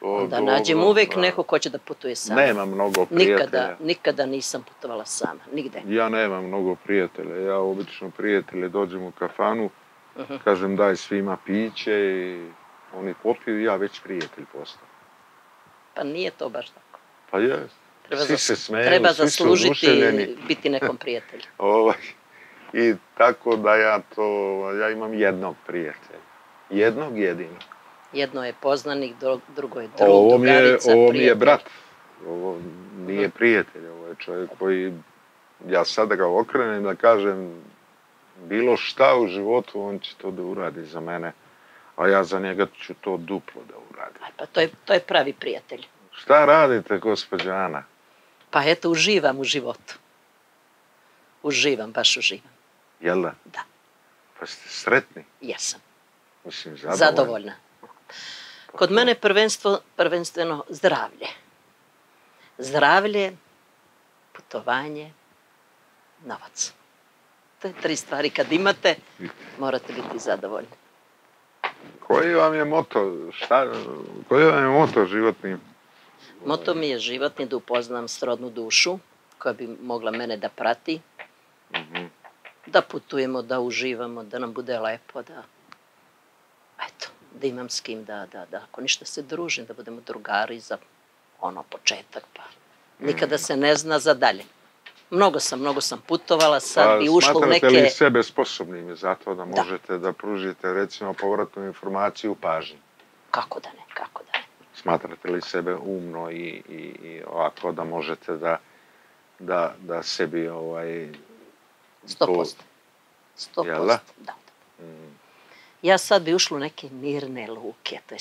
onda nađem uvek neko ko će da putuje sama. Nema mnogo prijatelja. Nikada nisam putovala sama, nigde. Ja nemam mnogo prijatelja, ja obično prijatelje dođem u kafanu, kažem daj svima piće i oni popiju i ja već prijatelj postanem. Pa nije to baš tako. Pa jes. Svi se smeju, svi su oduševljeni. Treba zaslužiti biti nekom prijatelju. I tako da ja to, ja imam jednog prijatelja. Jednog jedinog. Jedno je poznanik, drugo je drug, drugarica, prijatelj. Ovo mi je brat. Ovo nije prijatelj, ovo je čovjek koji, ja sada ga okrenem da kažem, bilo šta u životu, on će to da uradi za mene, a ja za njega ću to duplo da uradim. Pa to je pravi prijatelj. Šta radite, gospođa Ana? Pa eto, uživam u životu. Uživam, baš uživam. Jel da? Da. Pa ste sretni? Jesam. Mislim, zadovoljna? Zadovoljna. Kod mene prvenstveno zdravlje. Zdravlje, putovanje, novac. To je tri stvari kad imate, morate biti zadovoljni. Koji vam je moto? Koji vam je moto životni? Moto mi je životni da upoznam srodnu dušu koja bi mogla mene da prati. Da putujemo, da uživamo, da nam bude lepo, da... Eto, da imam s kim, da, da, da. Ako ništa se družim, da budemo drugari za ono početak, pa nikada se ne zna za dalje. Mnogo sam, mnogo sam putovala, sad bi ušlo u neke... Smatrate li sebe sposobnim za to da možete da pružite, recimo, povratnu informaciju u pažnji? Kako da ne, kako da ne. Smatrate li sebe umno i ovako da možete da sebi ovaj... Sto posto. Sto posto, da. Ja sad bi ušla u neke mirne luke, to je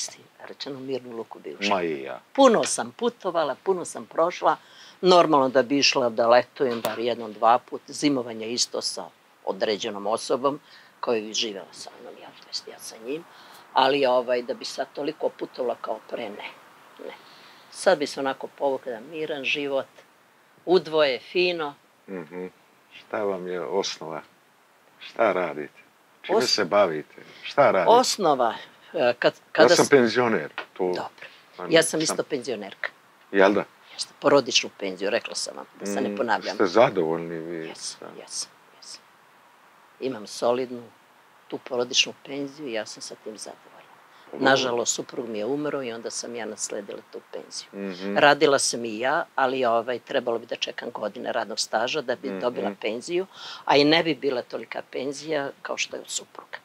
rečeno mirnu luku bi ušla. Ma i ja. Puno sam putovala, puno sam prošla, normalno da bi išla da letujem bar jednom, dva put, zimovanje isto sa određenom osobom koju bi živjela sa mnom, ja to jest ja sa njim, ali da bi sad toliko putovala kao pre, ne. Sad bi se onako povukla da miran život, udvoje, fino. Šta vam je osnova? Šta radite? Čime se bavite? Šta radite? Osnova. Ja sam penzioner. Dobro. Ja sam isto penzionerka. Jel da? Jeste, porodičnu penziju, rekla sam vam, da se ne ponavljam. Ste zadovoljni vi? Jesam, jesam, jesam. Imam solidnu tu porodičnu penziju i ja sam sa tim zadovoljna. Nažalost, suprug mi je umro i onda sam ja nasledila tu penziju. Radila sam i ja, ali trebalo bi da čekam godine radnog staža da bi dobila penziju, a i ne bi bila tolika penzija kao što je od supruga.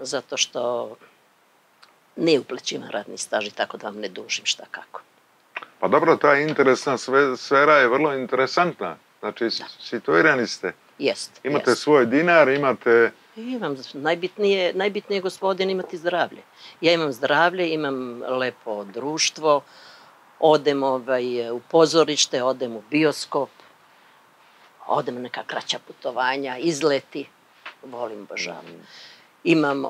Zato što nije uplaćivan radni staž i tako da vam ne dužim šta kako. Pa dobro, ta interesna sfera je vrlo interesantna. Znači, situirani ste. Imate svoj dinar, imate... Imam, najbitnije je gospodin imati zdravlje. Ja imam zdravlje, imam lepo društvo, odem u pozorište, odem u bioskop, odem neka kraća putovanja, izleti, volim, obožavam. Imam,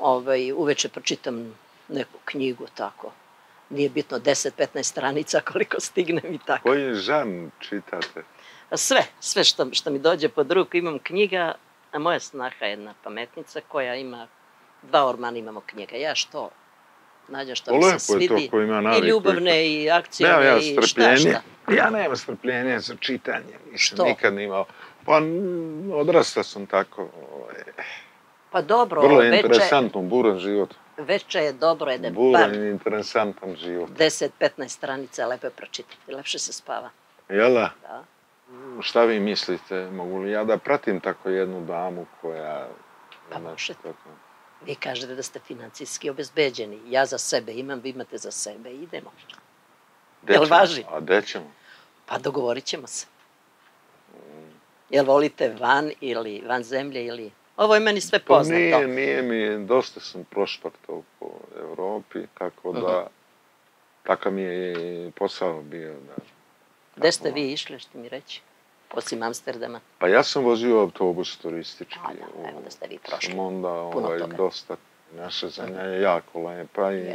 uveče pročitam neku knjigu, tako. Nije bitno, deset do petnaest stranica koliko stignem i tako. Koji žan čitate? Sve, sve što mi dođe pod ruku, imam knjiga. A moja snaha je jedna pametnica koja ima, dva ormana imamo knjiga. Ja što nađem što mi se svidi. I ljubavne, i akcijone, i šta šta. Ja nemam strpljenja za čitanje. Što? Nikad nimao. Pa odrastao sam tako. Pa dobro. Vrlo interesantno, buran život. Veče je dobro, jedan par. Buran i interesantan život. deset do petnaest stranica, lepo je pročitati. Lepše se spava. Jela? Da. Šta vi mislite, mogu li ja da pratim tako jednu damu koja... Pa možete. Vi kažete da ste financijski obezbeđeni. Ja za sebe imam, vi imate za sebe i idemo. Jel važi? A gde ćemo? Pa dogovorit ćemo se. Jel volite van ili van zemlje ili... Ovo je meni sve poznato. Pa nije mi, dosta sam prošpartao po Evropi, tako da... Takav mi je posao bio da... Gde ste vi išli, što mi reći, osim Amsterdama? Pa ja sam vozio autobus turistički. Evo da ste vi prošli. Sam onda dosta, naša zemlja je jako lepa i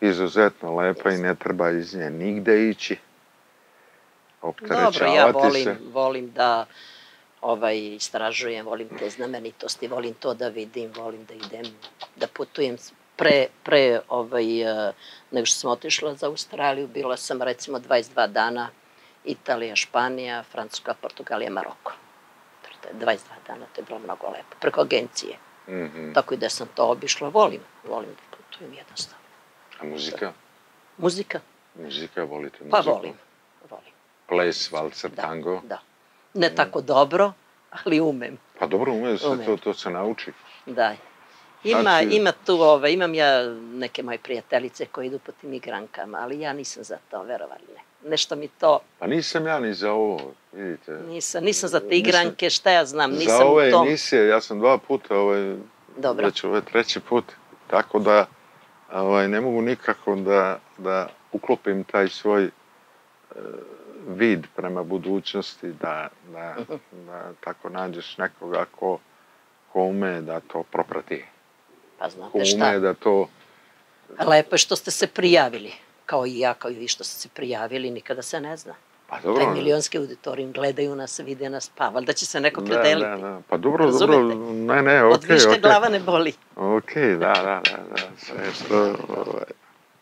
izuzetno lepa i ne treba iz nje nigde ići, opterećavati se. Dobro, ja volim da istražujem, volim te znamenitosti, volim to da vidim, volim da idem, da putujem. Pre nego što sam otišla za Australiju, bila sam recimo dvadeset dva dana Italija, Španija, Francuska, Portugalija, Maroko. dvadeset dva dana, to je bilo mnogo lepo. Preko agencije. Tako i da sam to obišla. Volim, volim da putujem jednostavno. A muzika? Muzika. Muzika, volite muziku? Pa volim, volim. ples, valcer, tango. Da, ne tako dobro, ali umem. Pa dobro, umem se, to se nauči. Da. Ima tu, imam ja neke moje prijateljice koje idu po tim igrankama, ali ja nisam za to, verovali ne. Nešto mi to... Pa nisam ja ni za ovo, vidite. Nisam za te igranke, šta ja znam, nisam u tom... Za ove emisije, ja sam dva puta, već ove treći put, tako da ne mogu nikako da uklopim taj svoj vid prema budućnosti, da tako nađeš nekoga ko ume da to proprati. Pa znate šta? Ko ume da to... Lepo je što ste se prijavili. Kao i ja, kao i vi što ste se prijavili, nikada se ne zna. Pa dobro. Taj milionski auditorijum, gledaju nas, vide nas, pa valjda će se neko predeliti. Da, da, da. Pa dobro, dobro, ne, ne, okej. Od viška glava ne boli. Okej, da, da, da. Sve što...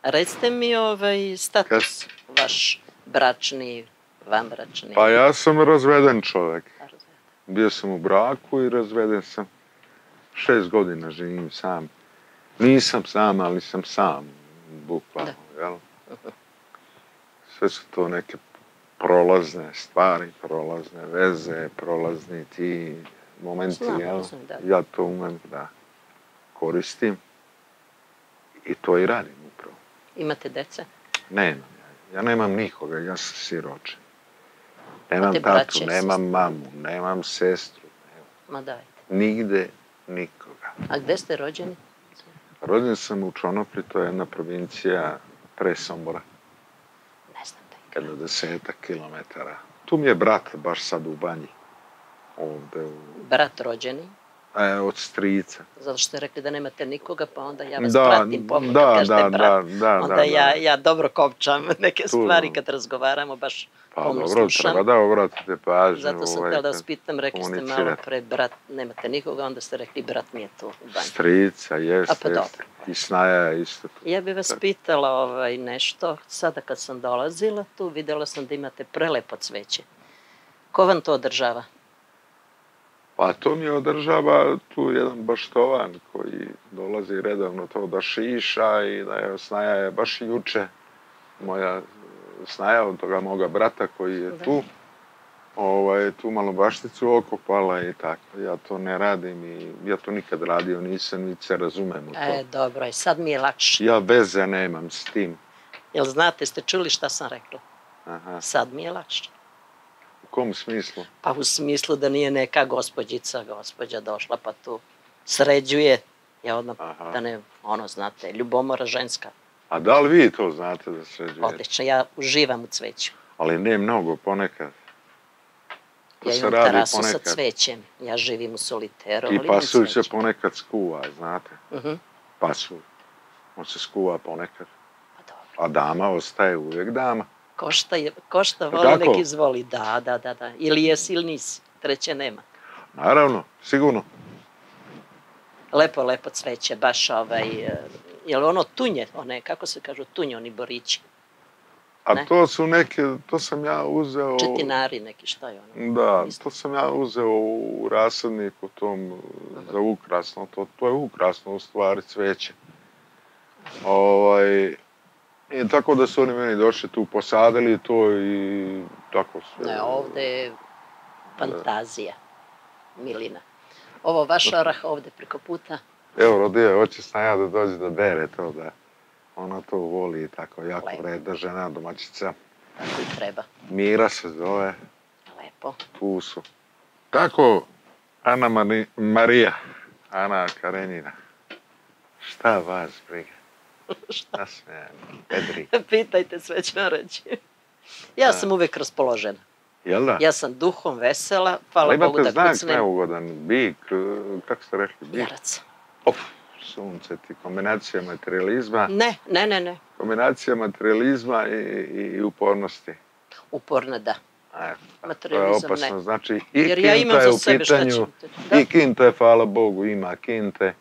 Recite mi ovaj status vaš, bračni, vanbračni. Pa ja sam razveden čovek. Bio sam u braku i razveden sam. Šest godina živim sam. Nisam sam, ali sam sam, bukvalno, jel? Sve su to neke prolazne stvari, prolazne veze, prolazni ti momenti, jel? Ja to umem da koristim i to i radim upravo. Imate dece? Nemam. Ja nemam nikoga, ja sam siročin. Nemam tatu, nemam mamu, nemam sestru, nigde nikoga. A gde ste rođeni? Rođen sam u Čonopri, to je jedna provincija pre Sombora. Ne znam da je. Kada desetak kilometara. Tu mi je brat baš sad u Banji. Brat rođeni? Od strica. Zato što ste rekli da nemate nikoga, pa onda ja vas pratim pomoć, kažete brat. Onda ja dobro kopčam neke stvari kad razgovaramo, baš pomno slušam. Pa dobro, treba da obratite pažnju. Zato sam htjela da vas pitam, rekli ste malo pre, brat, nemate nikoga, onda ste rekli brat mi je tu u Banji. Strica, jeste, i snaja je isto tu. Ja bi vas pitala nešto, sada kad sam dolazila tu, videla sam da imate prelepo cveće. Ko vam to održava? Pa to mi održava tu jedan baštovan koji dolazi redovno to da šiša i da je snaja je baš juče moja snaja od toga moga brata koji je tu tu malo bašticu okopala i tako. Ja to ne radim i ja to nikad radio nisam niti se razumem u to. E, dobro, i sad mi je lakše. Ja veze nemam s tim. Jel znate, ste čuli šta sam rekla? Sad mi je lakše. U kom smislu? Pa u smislu da nije neka gospođica, gospođa došla pa tu sređuje, ja odmah da ne, ono, znate, ljubomora ženska. A da li vi to znate da sređujete? Odlično, ja uživam u cveću. Ali ne mnogo, ponekad. Ja imam terasu sa cvećem, ja živim u soliteru. I pasulj se ponekad skuva, znate? Pasulj, on se skuva ponekad. A dama ostaje uvijek dama. Ko šta voli, nek izvoli. Da, da, da, da. Ili jesi ili nisi. Treće nema. Naravno, sigurno. Lepo, lepo cveće, baš ovaj... Je li ono tunje, one, kako se kažu tunje, oni borići? A to su neke, to sam ja uzeo... Četinari neki, šta je ono? Da, to sam ja uzeo u rasadniku tom za ukrasno. To je ukrasno, u stvari, cveće. Ovaj... I tako da su oni meni došli tu, posadili to i tako sve. Ne, ovde je fantazija, milina. Ovo vaš orah ovde preko puta. Evo, rodio je, hoće Snaja da dođe da bere to, da ona to voli i tako, jako vredna žena, domaćica. Tako i treba. Mira se zove. Lepo. Tu su. Tako, Ana Marija, Ana Karenjina, šta vas briga? Šta? Pitajte, sve ću vam reći. Ja sam uvek raspoložena. Jel da? Ja sam duhom vesela, hvala Bogu da kucnem. Ali imate znak neugodan, bik, kako ste rekli? Bjerac. Of, sunce ti, kombinacija materializma. Ne, ne, ne, ne. Kombinacija materializma i upornosti. Uporna, da. To je opasno, znači i kinta je u pitanju, i kinta je, hvala Bogu, ima kinte.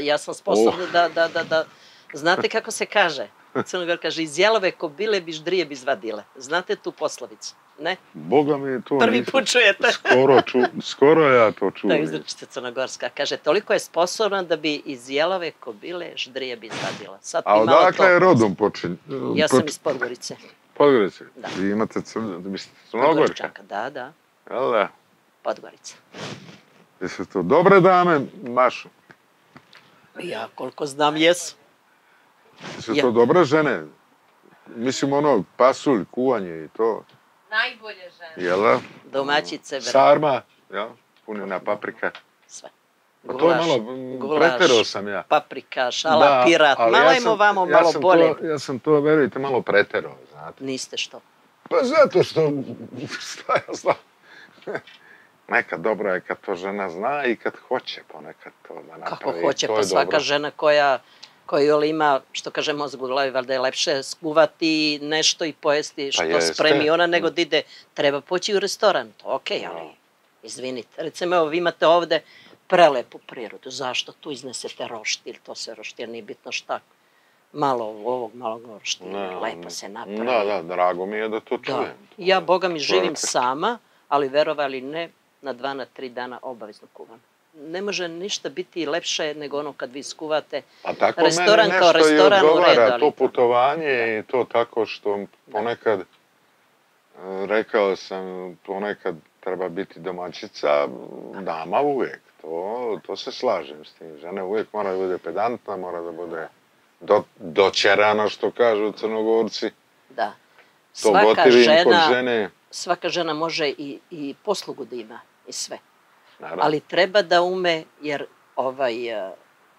Ja sam sposobna da... Znate kako se kaže? Crnogor kaže, iz jelove kobile bi ždrije bi zvadile. Znate tu poslovicu, ne? Boga mi to nisam. Prvi put čujete. Skoro ja to čujem. To je izrečite crnogorska. Kaže, toliko je sposobna da bi iz jelove kobile ždrije bi zvadila. A odakle je rodom počinje? Ja sam iz Podgorice. Podgorica? Da. Vi imate Crnogorka? Da, da. Jel' da? Podgorica. Jesu to dobre dame, Mašo? Ja koliko znam jesu. Jesu to dobre žene? Mislim ono, pasulj, kuvanje i to. Najbolje žene. Jel' da? Domaćice, brate. Sarma, jel'? Punjena paprika. Sve. Gulaš, gulaš, paprika, šala, pirat, malo im ovamo, malo bolje. Ja sam to, verujte, malo preterao, znate. Niste što? Pa zato što, šta ja znam, nekad dobro je kad to žena zna i kad hoće ponekad to da napravi. Kako hoće, pa svaka žena koja ima, što kaže mozgu u glavi, valjda je lepše skuvati nešto i pojesti što spremi ona, nego da ide, treba poći u restoran, to okej, ali izvinite. Recimo, evo, vi imate ovde prelepu prirodu. Zašto? Tu iznesete roštilj, to se roštilj, nije bitno šta. Malo ovog, malo roštilja, lepo se napravi. Da, da, drago mi je da to čujem. Ja, Boga mi, živim sama, ali verovali ne, na dva, na tri dana obavezno kuvam. Ne može ništa biti lepše nego ono kad vi skuvate. A tako mene nešto i odgovara, to putovanje i to tako što ponekad, rekao sam, ponekad treba biti domaćica, dama uvijek. To se slažem s tim. Žene uvijek mora da bude pedantna, mora da bude dočerana, što kažu Crnogorci. Da. Svaka žena može i poslugu da ima i sve. Ali treba da ume, jer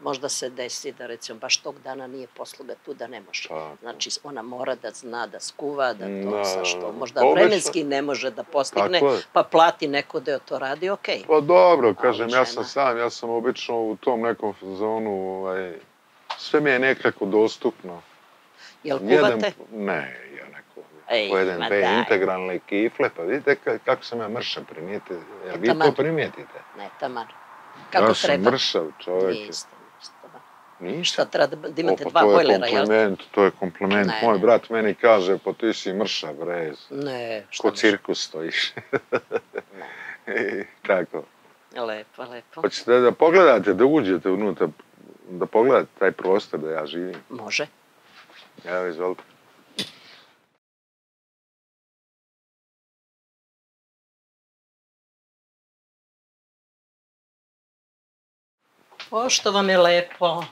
možda se desi da recimo baš tog dana nije posluga tu da ne može. Znači ona mora da zna, da skuva, da to sa što. Možda vremenski ne može da postigne, pa plati neko da je to radi, okej. Pa dobro, kažem, ja sam sam, ja sam obično u tom nekom zonu, sve mi je nekako dostupno. Jel kuvate? Ne, ja neko. Pojedem dve integralne kifle, pa vidite kako sam ja mršav, primijete. Vi to primijetite. Ne, taman. Kako treba? Ja sam mršav čovjek. Ništa. Šta treba da imate dva bojlera, jel? To je kompliment. Moj brat meni kaže, pa ti si mršav, brez. Ne. Ko cirkus stojiš. Tako. Lepo, lepo. Hoćete da pogledate, da uđete unutra, da pogledate taj prostor da ja živim? Može. Evo, izvolite. O, što vam je lepo.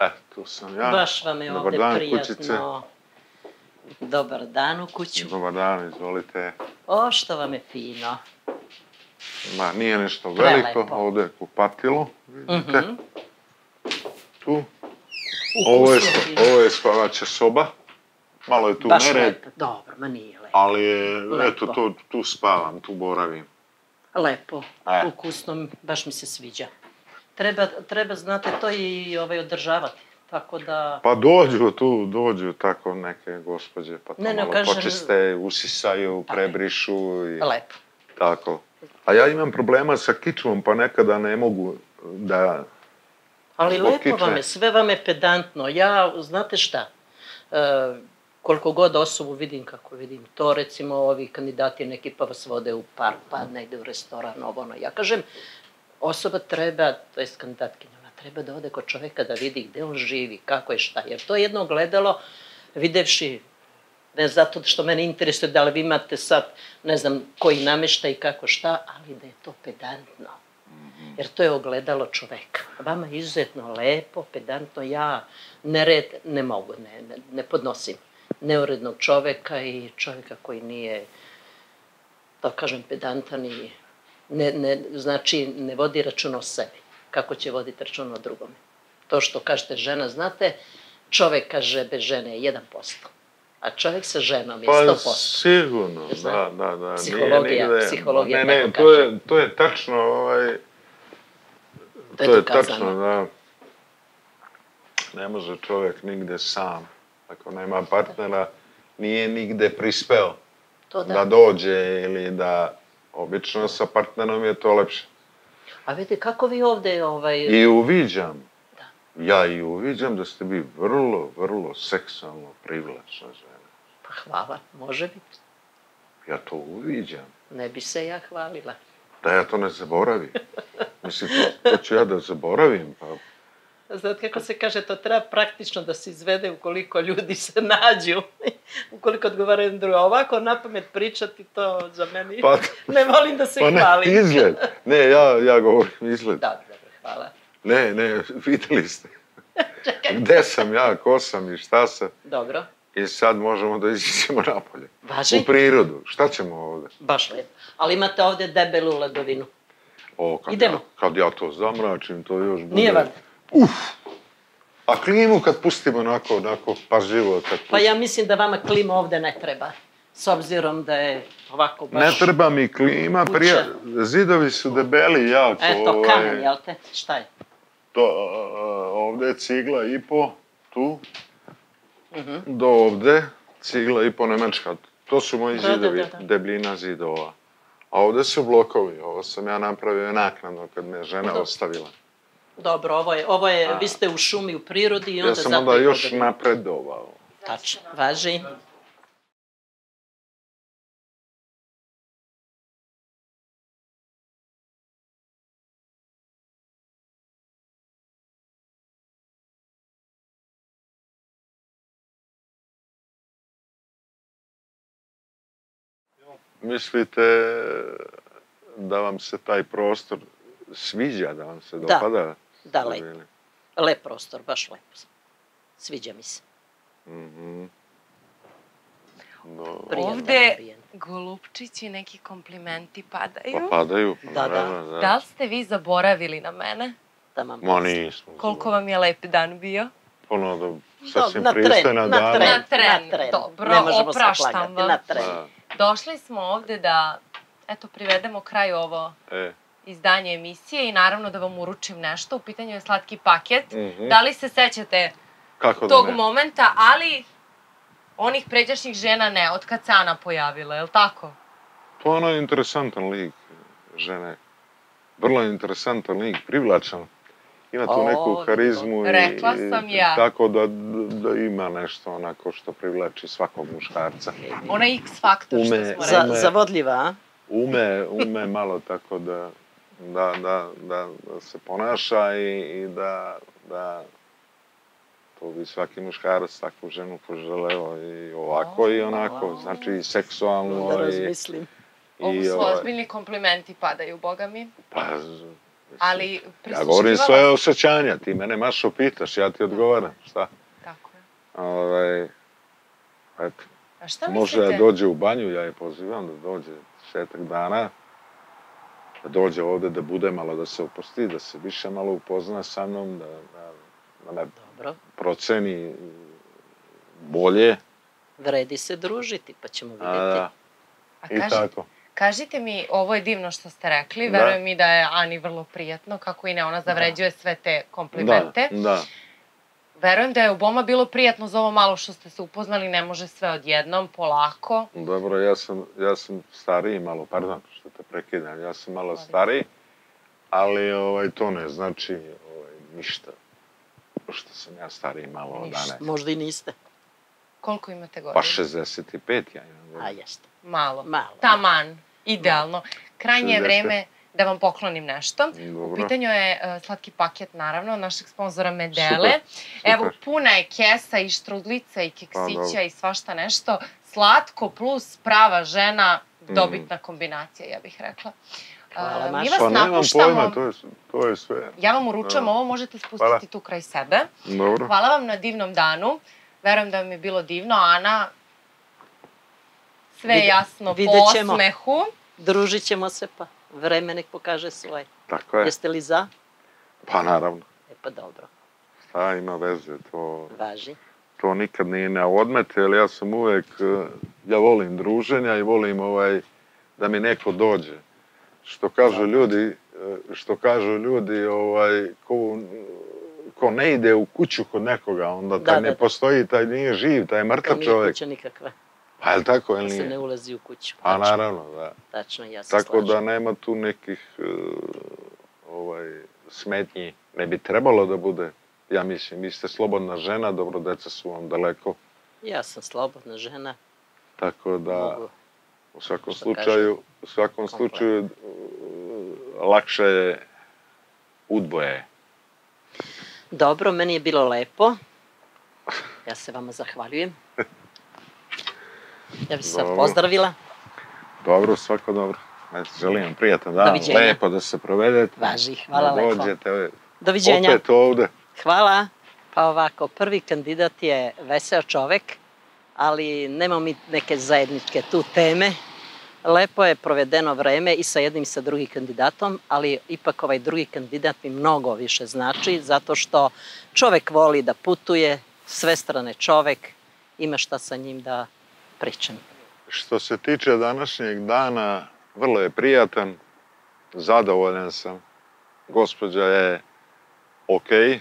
E, tu sam ja. Baš vam je ovde prijatno. Dobar dan u kuću. Dobar dan, izvolite. O, što vam je fino. Ma, nije nešto veliko. Ovde je kupatilo, vidite. Tu. Ovo je spavača soba. Malo je tu nered. Dobro, ma nije lepo. Ali, eto, tu spavam, tu boravim. Lepo, ukusno, baš mi se sviđa. Treba, znate, to i održavati, tako da... Pa dođu tu, dođu tako neke gospođe, pa to malo počiste, usisaju, prebrišu i... Lepo. Tako. A ja imam problema sa kičmom, pa nekada ne mogu da... Ali lepo vam je, sve vam je pedantno. Ja, znate šta, koliko god osobu vidim kako vidim to, recimo ovi kandidati neki pa vas vode u park, pa negde u restoran, ovo ono, ja kažem... Osoba treba, to je kandidatkinjama, treba da ode kod čoveka da vidi gde on živi, kako je šta. Jer to je jedno gledalo, videvši, ne zato što mene interesuje da li vi imate sad, ne znam, koji namešta i kako šta, ali da je to pedantno. Jer to je ogledalo čoveka. Vama je izuzetno lepo, pedantno, ja nered ne mogu, ne podnosim. Neurednog čoveka i čoveka koji nije, da kažem, pedantan i... Znači, ne vodi račun o sebi. Kako će voditi račun o drugome? To što kažete žena, znate, čovek kaže bez žene je jedan posto. A čovek sa ženom je sto posto. Pa sigurno, da, da, da. Psihologija, psihologija tako kaže. Ne, to je tačno, ovaj... To je tačno, da. Ne može čovek nigde sam. Ako nema partnera, nije nigde prispeo da dođe ili da... Obično sa partnerom je to lepše. A vidite, kako vi ovde... I uviđam, ja i uviđam da ste vi vrlo, vrlo seksualno privlačna žena. Pa hvala, može biti. Ja to uviđam. Ne bi se ja hvalila. Da ja to ne zaboravim. Mislim, to ću ja da zaboravim, pa... Znate kako se kaže, to treba praktično da se izvede ukoliko ljudi se nađu, ukoliko odgovaraju na drugo. Ovako napamet pričati to za meni, ne volim da se hvalim. Ne, izgled. Ne, ja govorim izgled. Da, dobro, hvala. Ne, ne, videli ste. Gde sam ja, ko sam i šta sam. Dobro. I sad možemo da izićemo napolje. Važi? U prirodu. Šta ćemo ovde? Baš lijepo. Ali imate ovde debelu ladovinu. O, kad ja to zamračim, to još bude... Nije važno. Uf! A klimu kad pustimo onako, onako, pažljivo... Pa ja mislim da vama klima ovde ne treba. S obzirom da je ovako baš... Ne treba mi klima, prije... Zidovi su debeli jako... Eto, kamen, jel te? Šta je? Ovde je cigla i po, tu... Do ovde, cigla i po nemačka. To su moji zidovi, debljina zidova. A ovde su blokovi, ovo sam ja napravio naknadno kad me žena ostavila. Dobro, ovo je, vi ste u šumi, u prirodi i onda zapravo... Ja sam onda još napredovao. Tačno, važi. Mislite da vam se taj prostor sviđa, da vam se dopada? Da, lep. Lep prostor, baš lep. Sviđa mi se. Ovde golupčići neki komplimenti padaju. Pa padaju. Da li ste vi zaboravili na mene? Ma nismo. Koliko vam je lep dan bio? Ono da sasvim pristojna dana. Na tren, dobro, opraštam vam. Na tren. Došli smo ovde da, eto, privedemo kraj ovo izdanje emisije i naravno da vam uručim nešto. U pitanju je slatki paket. Da li se sećate tog momenta, ali onih pređašnjih žena ne, od kad se Ana pojavila, je li tako? To je ono interesantan lik žene. Vrlo interesantan lik, privlačan. Ima tu neku harizmu i tako da ima nešto onako što privlači svakog muškarca. Ona X faktor što smo rekli. Zavodljiva, a? Ume malo tako da se ponaša i da to bi svaki muškarac takvu ženu poželeo i ovako i onako, znači i seksualno. Da razmislim. Ovo su ozbiljni komplimenti padaju, boga mi. Pa... Ja govorim svoje osjećanja, ti mene, Mašo, pitaš, ja ti odgovaram, šta? Tako je. Eto, može da dođe u banju, ja je pozivam da dođe desetak dana, da dođe ovde, da bude malo, da se uposti, da se više malo upozna sa mnom, da me proceni bolje. Vredi se družiti, pa ćemo vidjeti. I tako. Kažite mi, ovo je divno što ste rekli, verujem mi da je Ani vrlo prijatno, kako i ne, ona zavređuje sve te komplimente. Verujem da je oboma bilo prijatno za ovo malo što ste se upoznali, ne može sve odjednom, polako. Dobro, ja sam stariji malo, pardon što te prekidam, ja sam malo stariji, ali to ne znači ništa, što sam ja stariji malo od Ane. Možda i niste. Koliko imate godina? Pa šezdeset pet ja imam godina. A jeste. Malo, taman. Idealno. Krajnje je vreme da vam poklonim nešto. U pitanju je slatki paket, naravno, našeg sponzora Medele. Evo, puna je kesa i štrudlica i keksića i svašta nešto. Slatko plus prava žena, dobitna kombinacija, ja bih rekla. Hvala, Maša. Pa nemam pojma, to je sve. Ja vam uručam ovo, možete spustiti tu kraj sebe. Hvala vam na divnom danu. Verujem da vam je bilo divno, Ana. Sve je jasno po osmehu. Družit ćemo se, pa vreme nek pokaže svoje. Tako je. Jeste li za? Pa naravno. E pa dobro. Šta ima veze, to... Važi. To nikad nije na odmet, jer ja sam uvek... Ja volim druženja i volim ovaj... Da mi neko dođe. Što kažu ljudi... Što kažu ljudi, ovaj... Ko ne ide u kuću kod nekoga, onda taj ne postoji, taj nije živ, taj je mrtav čovek. Kao nije kuća nikakva. Pa je li tako, je li nije? Da se ne ulazi u kuću. Pa naravno, da. Tačno, ja se slažem. Tako da nema tu nekih smetnji. Ne bi trebalo da bude, ja mislim, vi ste slobodna žena, dobro, deca su vam daleko. Ja sam slobodna žena. Tako da, u svakom slučaju, u svakom slučaju, lakše je udvoje. Dobro, meni je bilo lepo. Ja se vama zahvaljujem. Ja bih se sad pozdravila. Dobro, svako dobro. Želim vam prijatan dan, lepo da se provedete. Važi, hvala lepo. Doviđenja. Opet ovde. Hvala. Pa ovako, prvi kandidat je veseo čovek, ali nemamo mi neke zajedničke tu teme. Lepo je provedeno vreme i sa jednim i sa drugim kandidatom, ali ipak ovaj drugi kandidat mi mnogo više znači, zato što čovek voli da putuje, sve strane čovek, ima šta sa njim da pričam. Što se tiče današnjeg dana, vrlo je prijatan, zadovoljan sam. Gospođa je okej,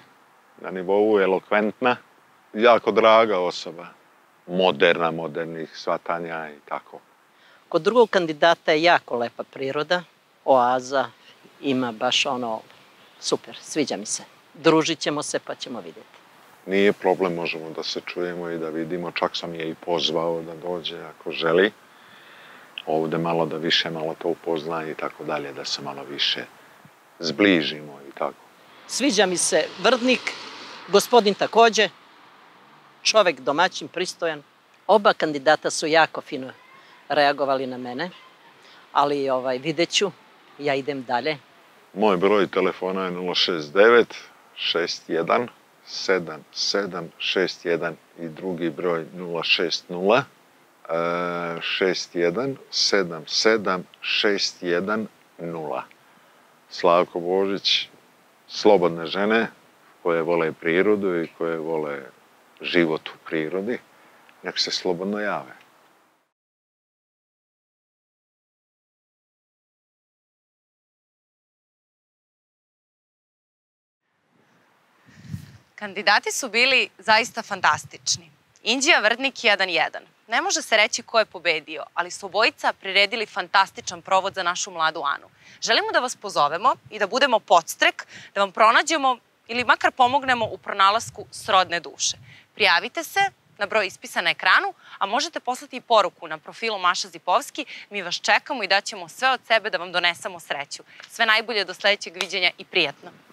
na nivou elokventna, jako draga osoba, moderna, modernih shvatanja i tako. Kod drugog kandidata je jako lepa priroda, oaza, ima baš ono, super, sviđa mi se. Družit ćemo se pa ćemo vidjeti. Nije problem, možemo da se čujemo i da vidimo, čak sam je i pozvao da dođe ako želi. Ovde malo da više, malo to upozna i tako dalje, da se malo više zbližimo i tako. Sviđa mi se Vrdnik, gospodin takođe, čovek domaćin, pristojan. Oba kandidata su jako fino reagovali na mene, ali vidjet ću, ja idem dalje. Moj broj telefona je nula šest devet šest jedan sedam sedam šest jedan i drugi broj nula šest nula šest jedan sedam sedam šest jedan nula. Slavko Božić, slobodne žene koje vole prirodu i koje vole život u prirodi, nek se slobodno jave. Kandidati su bili zaista fantastični. Inđija, Vrdnik jedan jedan. Ne može se reći ko je pobedio, ali su obojica priredili fantastičan provod za našu mladu Anu. Želimo da vas pozovemo i da budemo podstrek, da vam pronađemo ili makar pomognemo u pronalasku srodne duše. Prijavite se na broj ispisan na ekranu, a možete poslati i poruku na profilu Maša Zipovski. Mi vas čekamo i daćemo sve od sebe da vam donesemo sreću. Sve najbolje do sledećeg viđenja i prijatno.